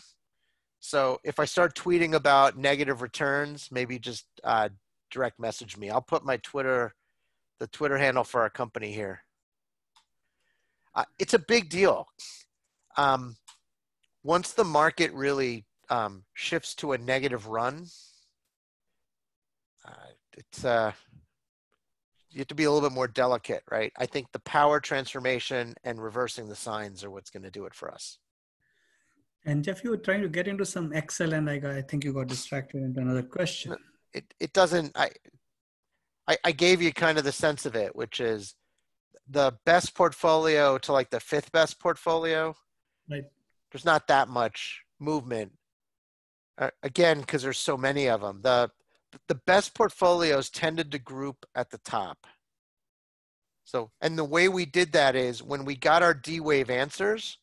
So if I start tweeting about negative returns, maybe just uh, direct message me. I'll put my Twitter, the Twitter handle for our company here. Uh, it's a big deal. Um, once the market really um, shifts to a negative run, uh, it's uh, you have to be a little bit more delicate, right? I think the power transformation and reversing the signs are what's going to do it for us. And Jeff, you were trying to get into some Excel, and I, got, I think you got distracted into another question. It, it doesn't, I, I, I gave you kind of the sense of it, which is the best portfolio to like the fifth best portfolio. Right. There's not that much movement. Uh, again, because there's so many of them. The, the best portfolios tended to group at the top. So, and the way we did that is when we got our D-Wave answers,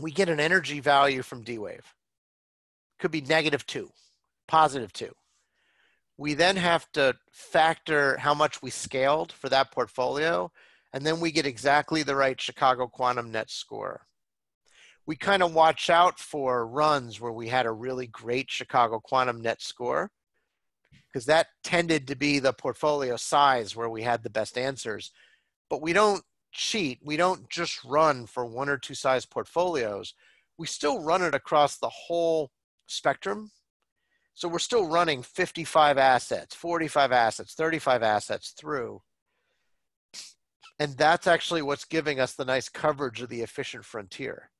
we get an energy value from D-Wave. Could be negative two, positive two. We then have to factor how much we scaled for that portfolio, and then we get exactly the right Chicago Quantum Net Score. We kind of watch out for runs where we had a really great Chicago Quantum Net Score, because that tended to be the portfolio size where we had the best answers. But we don't cheat. We don't just run for one or two size portfolios. We still run it across the whole spectrum. So we're still running fifty-five assets, forty-five assets, thirty-five assets through. And that's actually what's giving us the nice coverage of the efficient frontier.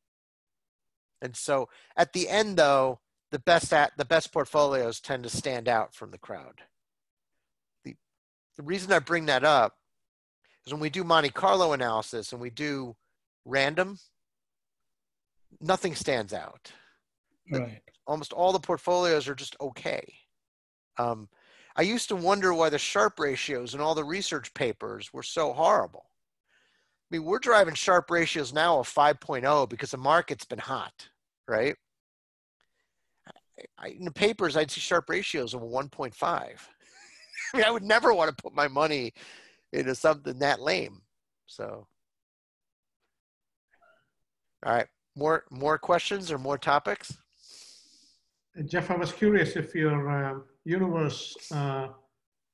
And so at the end, though, the best at, the best portfolios tend to stand out from the crowd. The, the reason I bring that up is when we do Monte Carlo analysis and we do random, nothing stands out. Right. Almost all the portfolios are just okay. Um, I used to wonder why the Sharpe ratios in all the research papers were so horrible. I mean, we're driving Sharpe ratios now of five point oh because the market's been hot, right? I, in the papers, I'd see Sharpe ratios of one point five. I mean, I would never want to put my money into something that lame. So, all right, more more questions or more topics? Jeff, I was curious if your uh, universe uh,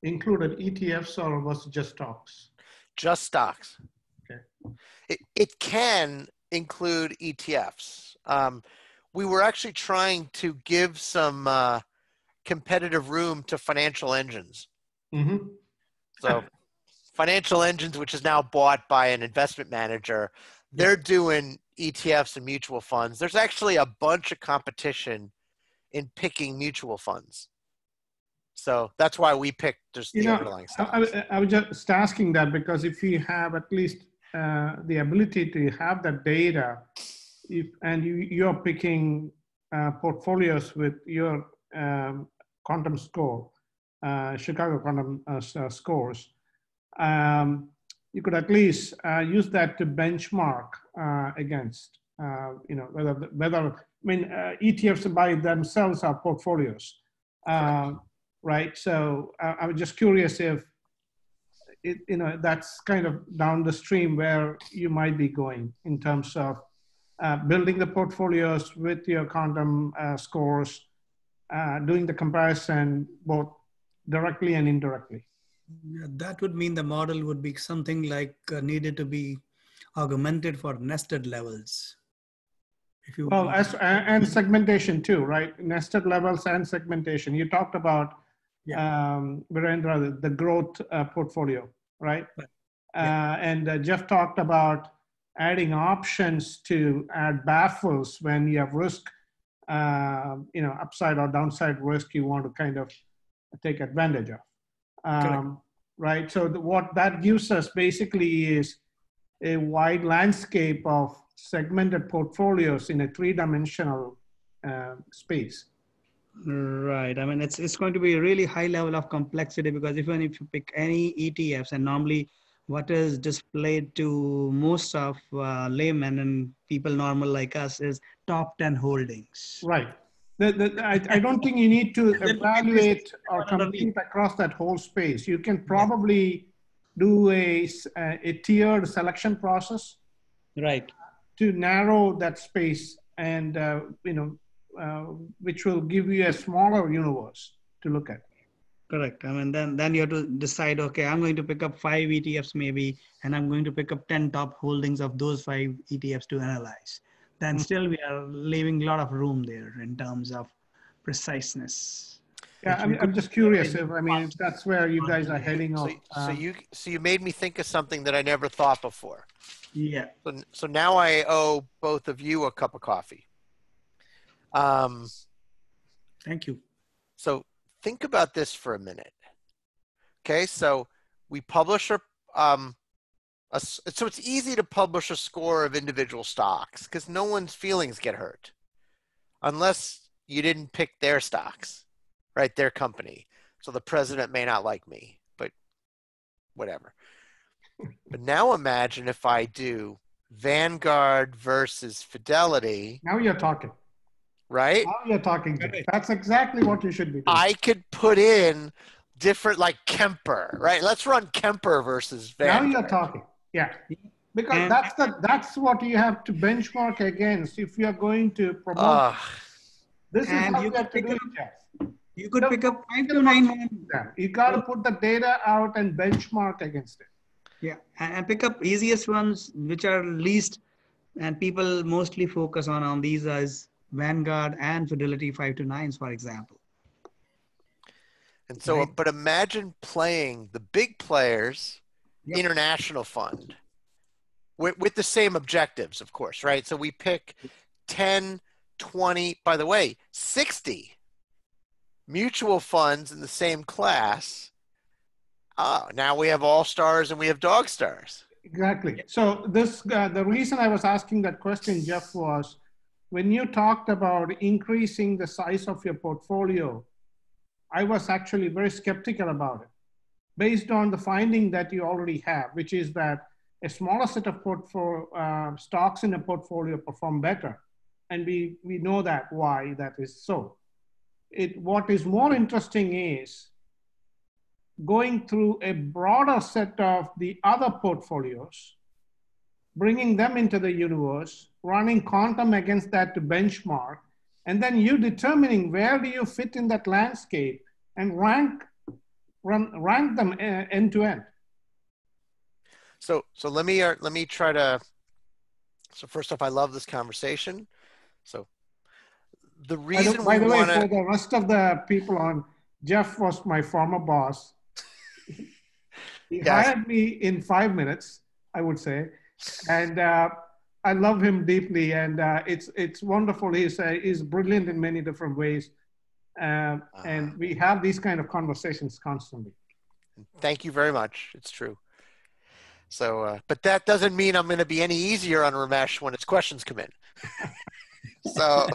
included E T Fs or was it just stocks? Just stocks. Okay. It, it can include E T Fs. Um, we were actually trying to give some uh, competitive room to Financial Engines. Mm-hmm. So Financial Engines, which is now bought by an investment manager, they're doing E T Fs and mutual funds. There's actually a bunch of competition in picking mutual funds. So that's why we picked just the you know, underlying stuff. I, I was just asking that because if you have at least uh, the ability to have that data, if, and you, you're picking uh, portfolios with your um, quantum score, uh, Chicago quantum uh, scores, um, you could at least uh, use that to benchmark uh, against, uh, you know, whether, whether I mean, uh, E T Fs by themselves are portfolios, uh, right? So uh, I was just curious if, it, you know, that's kind of down the stream where you might be going in terms of Uh, building the portfolios with your quantum uh, scores, uh, doing the comparison both directly and indirectly. Yeah, that would mean the model would be something like uh, needed to be augmented for nested levels. If you well, as, and segmentation too, right? Nested levels and segmentation. You talked about, yeah. um, Virendra, the growth uh, portfolio, right? right. Yeah. Uh, and uh, Jeff talked about adding options to add baffles when you have risk, uh, you know, upside or downside risk you want to kind of take advantage of, um, right? So the, what that gives us basically is a wide landscape of segmented portfolios in a three-dimensional uh, space. Right. I mean, it's, it's going to be a really high level of complexity because even if you pick any E T Fs and normally what is displayed to most of uh, laymen and people normal like us is top ten holdings. Right. The, the, I, I don't think you need to evaluate or compete across that whole space. You can probably do a, a, a tiered selection process. Right. To narrow that space and, uh, you know, uh, which will give you a smaller universe to look at. Correct. I mean, then, then you have to decide, okay, I'm going to pick up five E T Fs maybe, and I'm going to pick up ten top holdings of those five E T Fs to analyze. Then mm-hmm. still we are leaving a lot of room there in terms of preciseness. Yeah, I mean, I'm just curious if, I mean, if that's where you guys are heading on. So, so, you, so you made me think of something that I never thought before. Yeah. So, so now I owe both of you a cup of coffee. Um, Thank you. So think about this for a minute. Okay, so we publish a, um, a, so it's easy to publish a score of individual stocks because no one's feelings get hurt unless you didn't pick their stocks, right? Their company. So the president may not like me, but whatever. But now imagine if I do Vanguard versus Fidelity. Now you're talking. Right? Now you're talking. That's exactly what you should be doing. I could put in different, like Kemper, right? Let's run Kemper versus Vanguard. Now you're talking. Yeah. Because and that's the that's what you have to benchmark against if you're going to promote. Uh, this is what you, you have to do. Up, you could so pick up five to nine. Them. You got to put the data out and benchmark against it. Yeah, and pick up easiest ones, which are least, and people mostly focus on, on these as Vanguard and Fidelity five to nines, for example. And so, right? But imagine playing the big players, yep. International fund, with, with the same objectives, of course, right? So we pick ten, twenty, by the way, sixty mutual funds in the same class. Oh, now we have all stars and we have dog stars. Exactly. So this, uh, the reason I was asking that question, Jeff, was when you talked about increasing the size of your portfolio, I was actually very skeptical about it based on the finding that you already have, which is that a smaller set of portfolio, uh, stocks in a portfolio perform better. And we, we know that why that is so. It, what is more interesting is going through a broader set of the other portfolios, bringing them into the universe, running quantum against that to benchmark, and then you determining where do you fit in that landscape and rank, run, rank them end to end. So, so let me, uh, let me try to, so first off, I love this conversation. So the reason by the, by we want to- By the way, for the rest of the people on, Jeff was my former boss. He yes. hired me in five minutes, I would say, and uh, I love him deeply. And uh, it's it's wonderful. He's uh, he's brilliant in many different ways, uh, uh, and we have these kind of conversations constantly. Thank you very much. It's true. So, uh, but that doesn't mean I'm going to be any easier on Ramesh when his questions come in. so,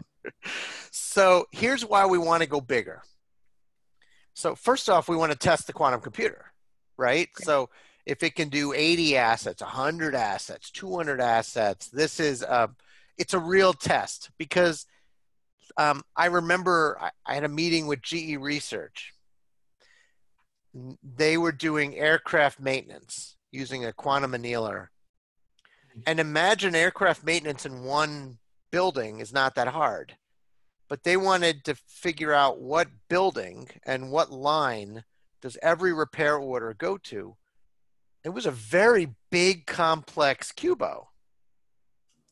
so here's why we want to go bigger. So first off, we want to test the quantum computer, right? Okay. So if it can do eighty assets, one hundred assets, two hundred assets, this is a, it's a real test because um, I remember I, I had a meeting with G E Research. They were doing aircraft maintenance using a quantum annealer. And imagine aircraft maintenance in one building is not that hard. But they wanted to figure out what building and what line does every repair order go to. It was a very big, complex Qubo.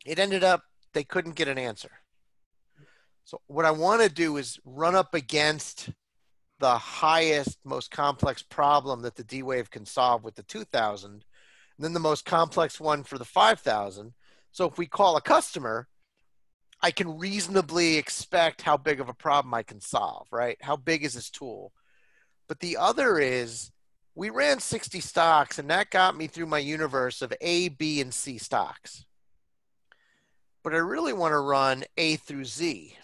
It ended up, they couldn't get an answer. So what I want to do is run up against the highest, most complex problem that the D-Wave can solve with the two thousand, and then the most complex one for the five thousand. So if we call a customer, I can reasonably expect how big of a problem I can solve, right? How big is this tool? But the other is we ran sixty stocks and that got me through my universe of A, B, and C stocks. But I really want to run A through Z.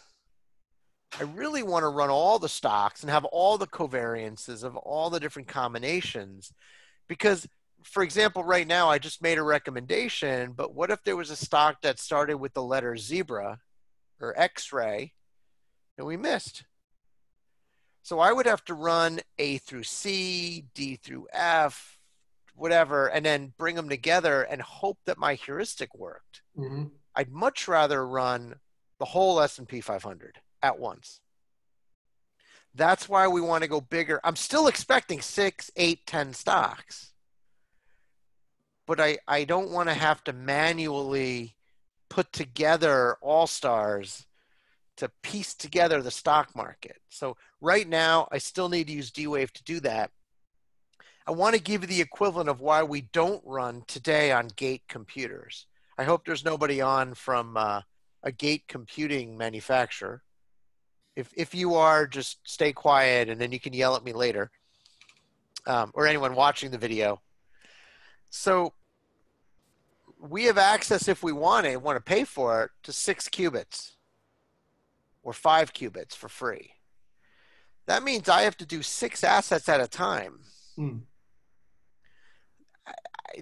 I really want to run all the stocks and have all the covariances of all the different combinations because, for example, right now, I just made a recommendation, but what if there was a stock that started with the letter zebra or X-ray and we missed? So I would have to run A through C, D through F, whatever, and then bring them together and hope that my heuristic worked. Mm-hmm. I'd much rather run the whole S and P five hundred at once. That's why we want to go bigger. I'm still expecting six, eight, ten stocks. But I, I don't want to have to manually put together all stars to piece together the stock market. So right now, I still need to use D-Wave to do that. I want to give you the equivalent of why we don't run today on Gate computers. I hope there's nobody on from uh, a Gate computing manufacturer. If, if you are, just stay quiet and then you can yell at me later um, or anyone watching the video. So we have access, if we want it, want to pay for it, to six qubits or five qubits for free. That means I have to do six assets at a time. Mm.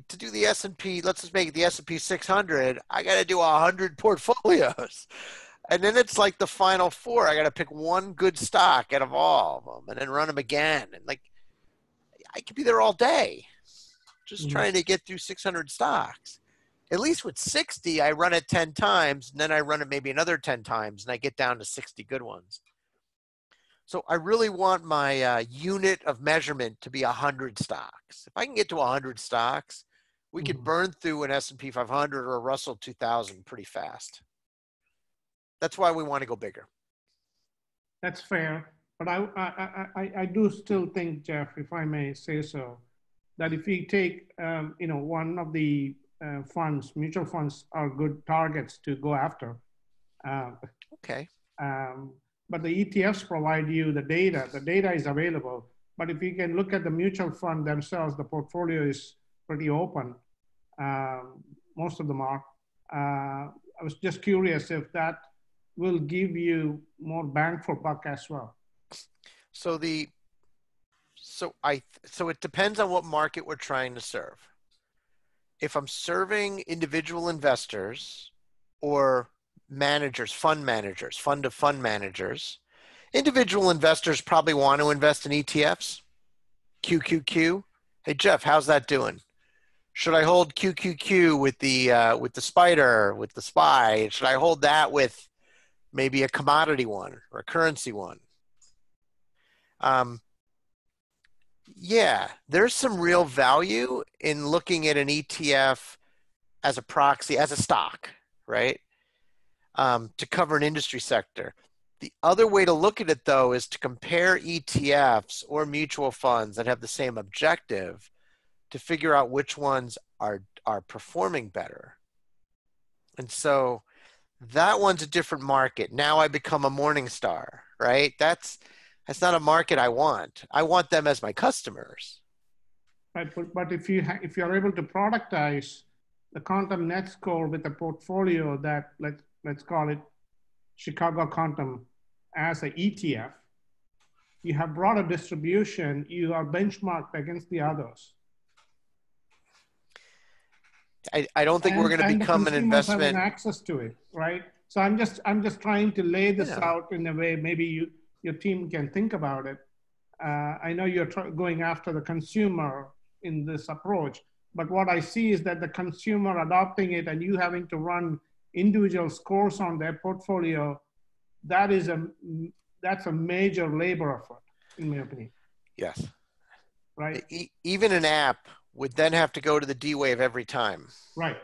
to do the S and P, let's just make it the S and P six hundred, I got to do one hundred portfolios. And then it's like the final four. I got to pick one good stock out of all of them and then run them again. And like, I could be there all day just mm-hmm. trying to get through six hundred stocks. At least with sixty, I run it ten times, and then I run it maybe another ten times, and I get down to sixty good ones. So I really want my uh, unit of measurement to be one hundred stocks. If I can get to one hundred stocks, we mm-hmm. could burn through an S and P five hundred or a Russell two thousand pretty fast. That's why we want to go bigger. That's fair. But I, I, I, I do still think, Jeff, if I may say so, that if you take um, you know, one of the uh, funds, mutual funds are good targets to go after. Uh, okay. Um, But the E T Fs provide you the data. The data is available. But if you can look at the mutual fund themselves, the portfolio is pretty open. Uh, most of them are. Uh, I was just curious if that will give you more bang for buck as well. So the so I so it depends on what market we're trying to serve. If I'm serving individual investors or managers, fund managers, fund of fund managers. Individual investors probably want to invest in E T Fs. Q Q Q. Hey Jeff, how's that doing? Should I hold Q Q Q with the uh, with the spider, with the S P Y? Should I hold that with maybe a commodity one or a currency one? Um, yeah, there's some real value in looking at an E T F as a proxy, as a stock, right? Um, to cover an industry sector. The other way to look at it though is to compare E T Fs or mutual funds that have the same objective to figure out which ones are, are performing better. And so that one's a different market. Now I become a Morningstar, right? That's, that's not a market I want. I want them as my customers. Right, but, but if you ha if you're able to productize the Quantum Net Score with a portfolio that like, let's call it Chicago Quantum as an E T F, you have broader distribution, you are benchmarked against the others. I, I don't think and, we're going to become an investment. Have an access to it, right? So I'm just, I'm just trying to lay this yeah. out in a way maybe you, your team can think about it. Uh, I know you're going after the consumer in this approach, but what I see is that the consumer adopting it and you having to run individual scores on their portfolio, that is a, that's a major labor effort, in my opinion. Yes. Right? E even an app would then have to go to the D-Wave every time. Right.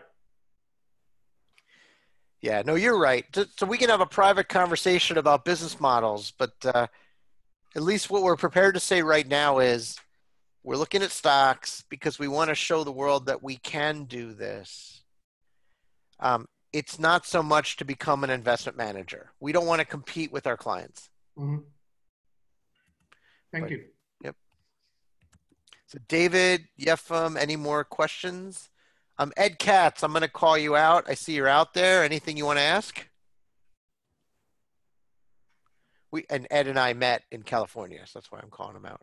Yeah, no, you're right. So we can have a private conversation about business models, but uh, at least what we're prepared to say right now is we're looking at stocks because we want to show the world that we can do this. Um, It's not so much to become an investment manager. We don't want to compete with our clients. Mm-hmm. Thank but, you. Yep. So David, Yefim, any more questions? Um, Ed Katz, I'm going to call you out. I see you're out there. Anything you want to ask? We and Ed and I met in California, so that's why I'm calling him out.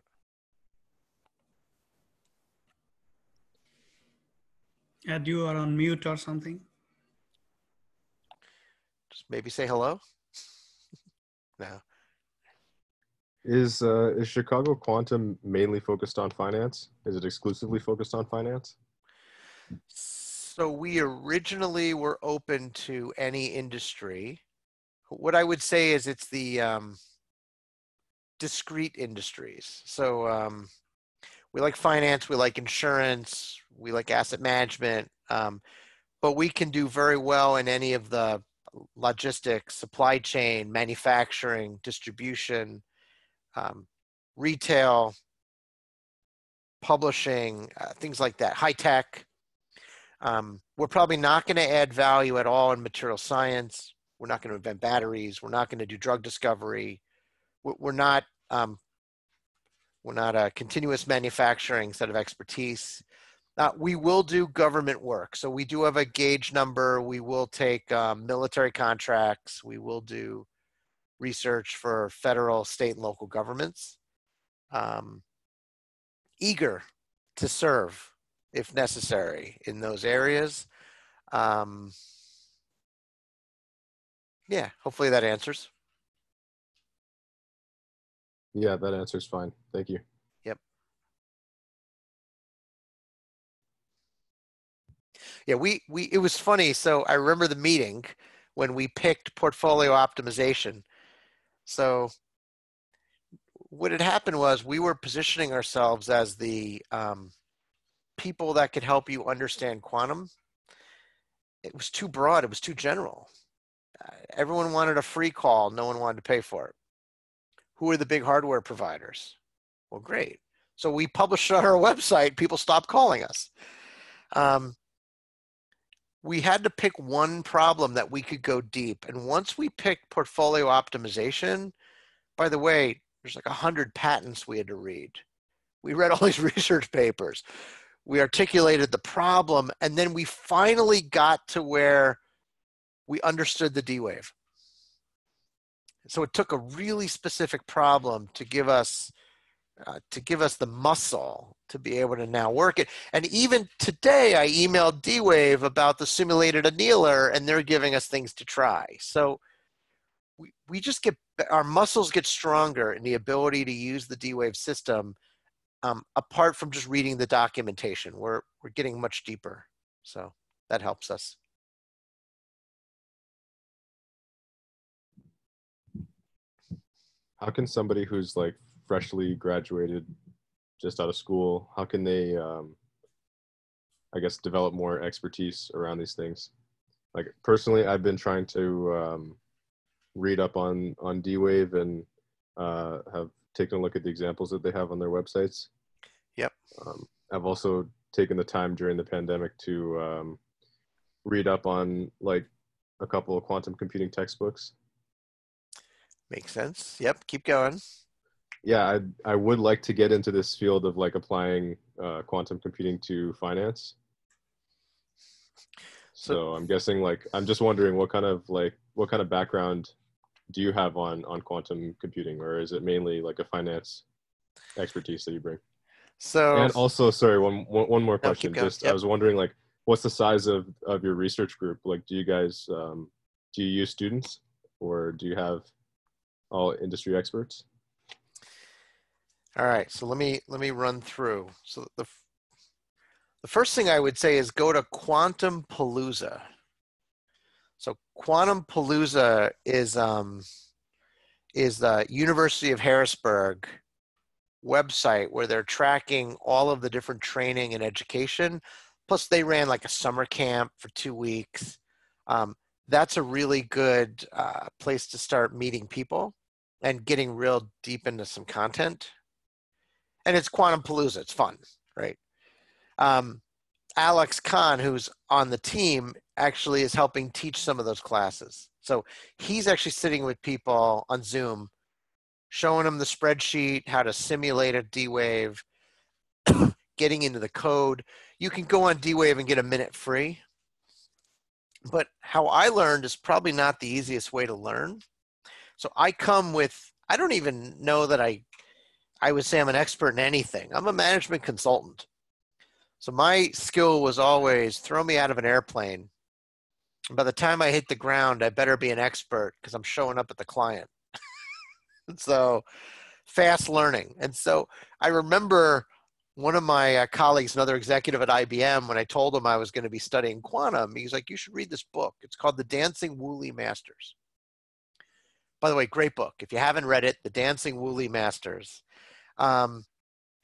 Ed, you are on mute or something? Maybe say hello. No. Is uh, is Chicago Quantum mainly focused on finance? Is it exclusively focused on finance? So we originally were open to any industry. What I would say is it's the um, discrete industries. So um, we like finance, we like insurance, we like asset management, um, but we can do very well in any of the logistics, supply chain, manufacturing, distribution, um, retail, publishing, uh, things like that, high tech. Um, we're probably not going to add value at all in material science. We're not going to invent batteries. We're not going to do drug discovery. We're, we're not um, we're not a continuous manufacturing set of expertise. Uh, we will do government work. So we do have a gauge number. We will take um, military contracts. We will do research for federal, state, and local governments. Um, eager to serve if necessary in those areas. Um, yeah, hopefully that answers. Yeah, that answer's fine. Thank you. Yep. Yeah, we, we it was funny. So I remember the meeting when we picked portfolio optimization. So what had happened was we were positioning ourselves as the um, people that could help you understand quantum. It was too broad. It was too general. Uh, everyone wanted a free call. No one wanted to pay for it. Who are the big hardware providers? Well, great. So we published on our website, people stopped calling us. Um, we had to pick one problem that we could go deep. And once we picked portfolio optimization, by the way, there's like a hundred patents we had to read. We read all these research papers. We articulated the problem. And then we finally got to where we understood the D-Wave. So it took a really specific problem to give us uh, to give us the muscle to be able to now work it. And even today, I emailed D-Wave about the simulated annealer, and they're giving us things to try. So we, we just get, our muscles get stronger in the ability to use the D-Wave system, um, apart from just reading the documentation. We're, we're getting much deeper. So that helps us. How can somebody who's like freshly graduated, just out of school, how can they, um, I guess, develop more expertise around these things? Like personally, I've been trying to um, read up on, on D-Wave and uh, have taken a look at the examples that they have on their websites. Yep. Um, I've also taken the time during the pandemic to um, read up on like a couple of quantum computing textbooks. Makes sense. Yep. Keep going. Yeah, I I would like to get into this field of like applying uh, quantum computing to finance. So, so I'm guessing like I'm just wondering what kind of like what kind of background do you have on on quantum computing, or is it mainly like a finance expertise that you bring? So and also sorry one one more question. No, just yep. I was wondering like what's the size of of your research group? Like, do you guys um, do you use students, or do you have all industry experts? All right, so let me let me run through. So the the first thing I would say is go to Quantumpalooza. So Quantumpalooza is um is the University of Harrisburg website where they're tracking all of the different training and education. Plus, they ran like a summer camp for two weeks. Um, that's a really good uh, place to start meeting people and getting real deep into some content. And it's Quantumpalooza, it's fun, right? Um, Alex Kahn, who's on the team, actually is helping teach some of those classes. So he's actually sitting with people on Zoom, showing them the spreadsheet, how to simulate a D-Wave, getting into the code. You can go on D-Wave and get a minute free. But how I learned is probably not the easiest way to learn. So I come with, I don't even know that I, I would say I'm an expert in anything. I'm a management consultant. So my skill was always throw me out of an airplane. And by the time I hit the ground, I better be an expert because I'm showing up at the client. And so fast learning. And so I remember one of my colleagues, another executive at I B M, when I told him I was going to be studying quantum, he's like, you should read this book. It's called The Dancing Wu Li Masters. By the way, great book. If you haven't read it, The Dancing Wu Li Masters. Um,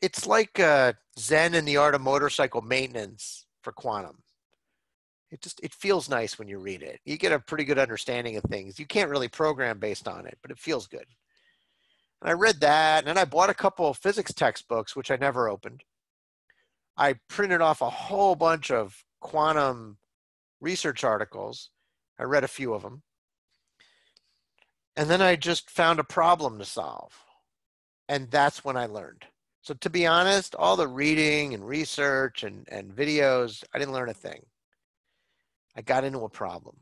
it's like uh, Zen and the Art of Motorcycle Maintenance for quantum. It just, it feels nice when you read it. You get a pretty good understanding of things. You can't really program based on it, but it feels good. I read that, and then I bought a couple of physics textbooks, which I never opened. I printed off a whole bunch of quantum research articles. I read a few of them. And then I just found a problem to solve. And that's when I learned. So to be honest, all the reading and research and, and videos, I didn't learn a thing. I got into a problem.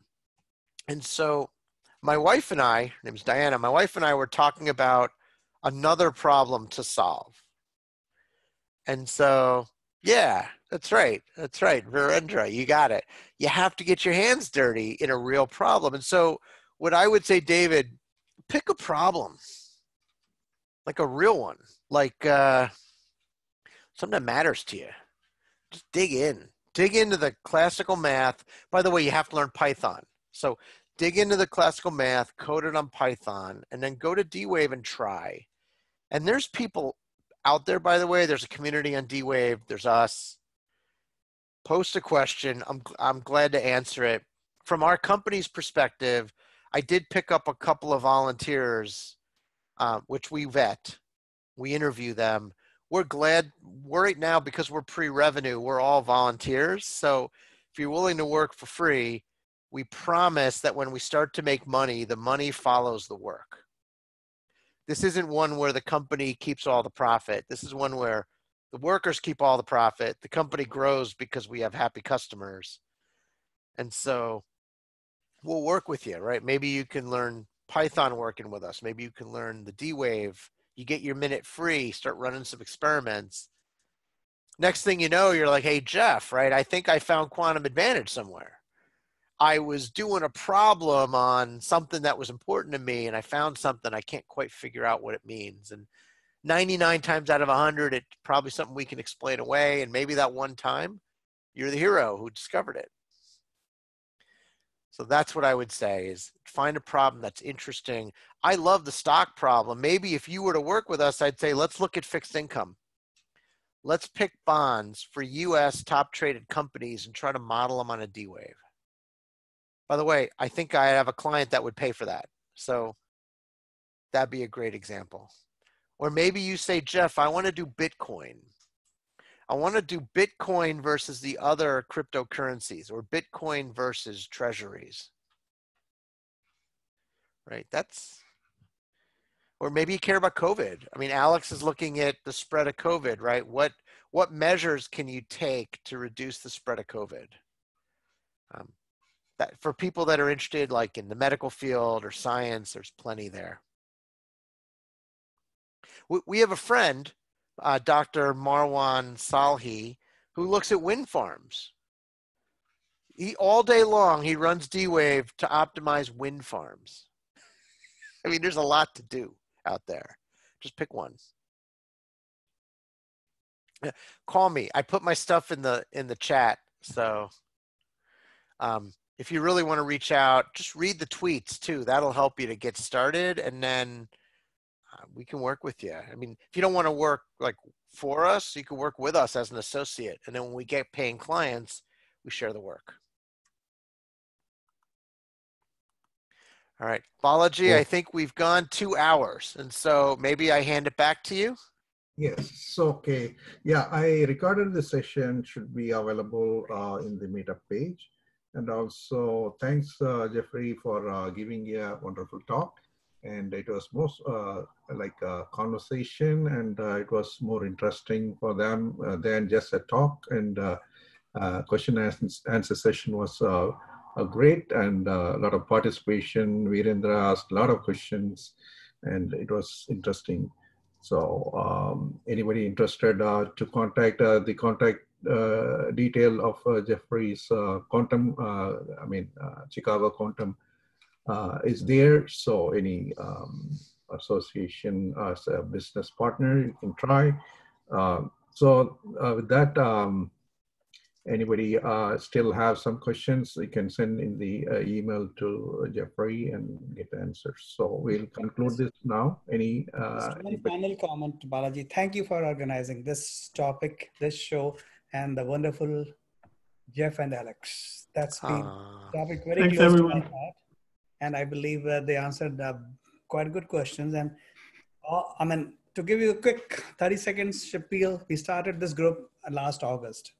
And so my wife and I, her name's Diana, my wife and I were talking about another problem to solve. And so Yeah, that's right. That's right. Virendra, you got it. You have to get your hands dirty in a real problem. And so what I would say, David, pick a problem, like a real one, like uh, something that matters to you. Just dig in. Dig into the classical math. By the way, you have to learn Python. So dig into the classical math, code it on Python, and then go to D-Wave and try. And there's people out there, by the way. There's a community on D-Wave. There's us. Post a question. I'm, I'm glad to answer it. From our company's perspective, I did pick up a couple of volunteers, uh, which we vet. We interview them. We're glad we're right now, because we're pre-revenue, we're all volunteers. So if you're willing to work for free, we promise that when we start to make money, the money follows the work. This isn't one where the company keeps all the profit. This is one where the workers keep all the profit. The company grows because we have happy customers. And so we'll work with you, right? Maybe you can learn Python working with us. Maybe you can learn the D-Wave. You get your minute free, start running some experiments. Next thing you know, you're like, hey, Jeff, right? I think I found quantum advantage somewhere. I was doing a problem on something that was important to me, and I found something I can't quite figure out what it means. And ninety-nine times out of a hundred, it's probably something we can explain away. And maybe that one time, you're the hero who discovered it. So that's what I would say, is find a problem that's interesting. I love the stock problem. Maybe if you were to work with us, I'd say, let's look at fixed income. Let's pick bonds for U S top traded companies and try to model them on a D-Wave. By the way, I think I have a client that would pay for that. So that'd be a great example. Or maybe you say, Jeff, I want to do Bitcoin. I want to do Bitcoin versus the other cryptocurrencies, or Bitcoin versus treasuries, right? That's, or maybe you care about COVID. I mean, Alex is looking at the spread of COVID, right? What, what measures can you take to reduce the spread of COVID? Um, that, for people that are interested, like in the medical field or science, there's plenty there. We, we have a friend, Uh, Doctor Marwan Salhi, who looks at wind farms. He, all day long, he runs D-Wave to optimize wind farms. I mean, there's a lot to do out there. Just pick one. Yeah, call me. I put my stuff in the in the chat. So um, if you really want to reach out, just read the tweets too. That'll help you to get started, and then we can work with you. I mean, if you don't want to work like for us, you can work with us as an associate. And then when we get paying clients, we share the work. All right, Balaji, yeah. I think we've gone two hours. And so maybe I hand it back to you. Yes, okay. Yeah, I recorded the session, should be available uh, in the meetup page. And also thanks, uh, Jeffrey, for uh, giving a wonderful talk. And it was most uh, like a conversation, and uh, it was more interesting for them uh, than just a talk. And uh, uh, question and answer session was uh, a great, and a uh, lot of participation. Virendra asked a lot of questions, and it was interesting. So um, anybody interested uh, to contact uh, the contact uh, detail of uh, Jeffrey's uh, quantum, uh, I mean, uh, Chicago Quantum, Uh, is there. So any um, association as a business partner, you can try. Uh, so uh, with that, um, anybody uh, still have some questions, you can send in the uh, email to Jeffrey and get answers. So we'll conclude this now. Any uh, one final comment, Balaji. Thank you for organizing this topic, this show, and the wonderful Jeff and Alex. That's been uh, topic very thanks, close everyone. To my heart. And I believe uh, they answered uh, quite good questions. And uh, I mean, to give you a quick thirty seconds spiel, we started this group last August.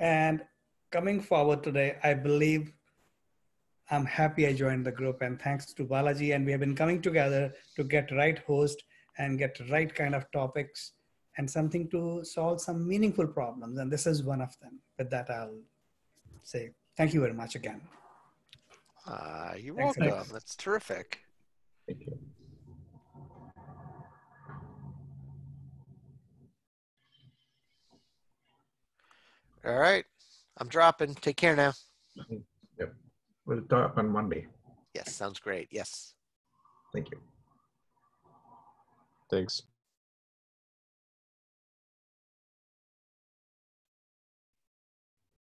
And coming forward today, I believe I'm happy I joined the group, and thanks to Balaji. And we have been coming together to get right host and get right kind of topics and something to solve some meaningful problems. And this is one of them. With that, I'll say thank you very much again. Uh, you're thanks, welcome. Thanks. That's terrific. Thank you. All right. I'm dropping. Take care now. Yep. We'll talk on Monday. Yes. Sounds great. Yes. Thank you. Thanks.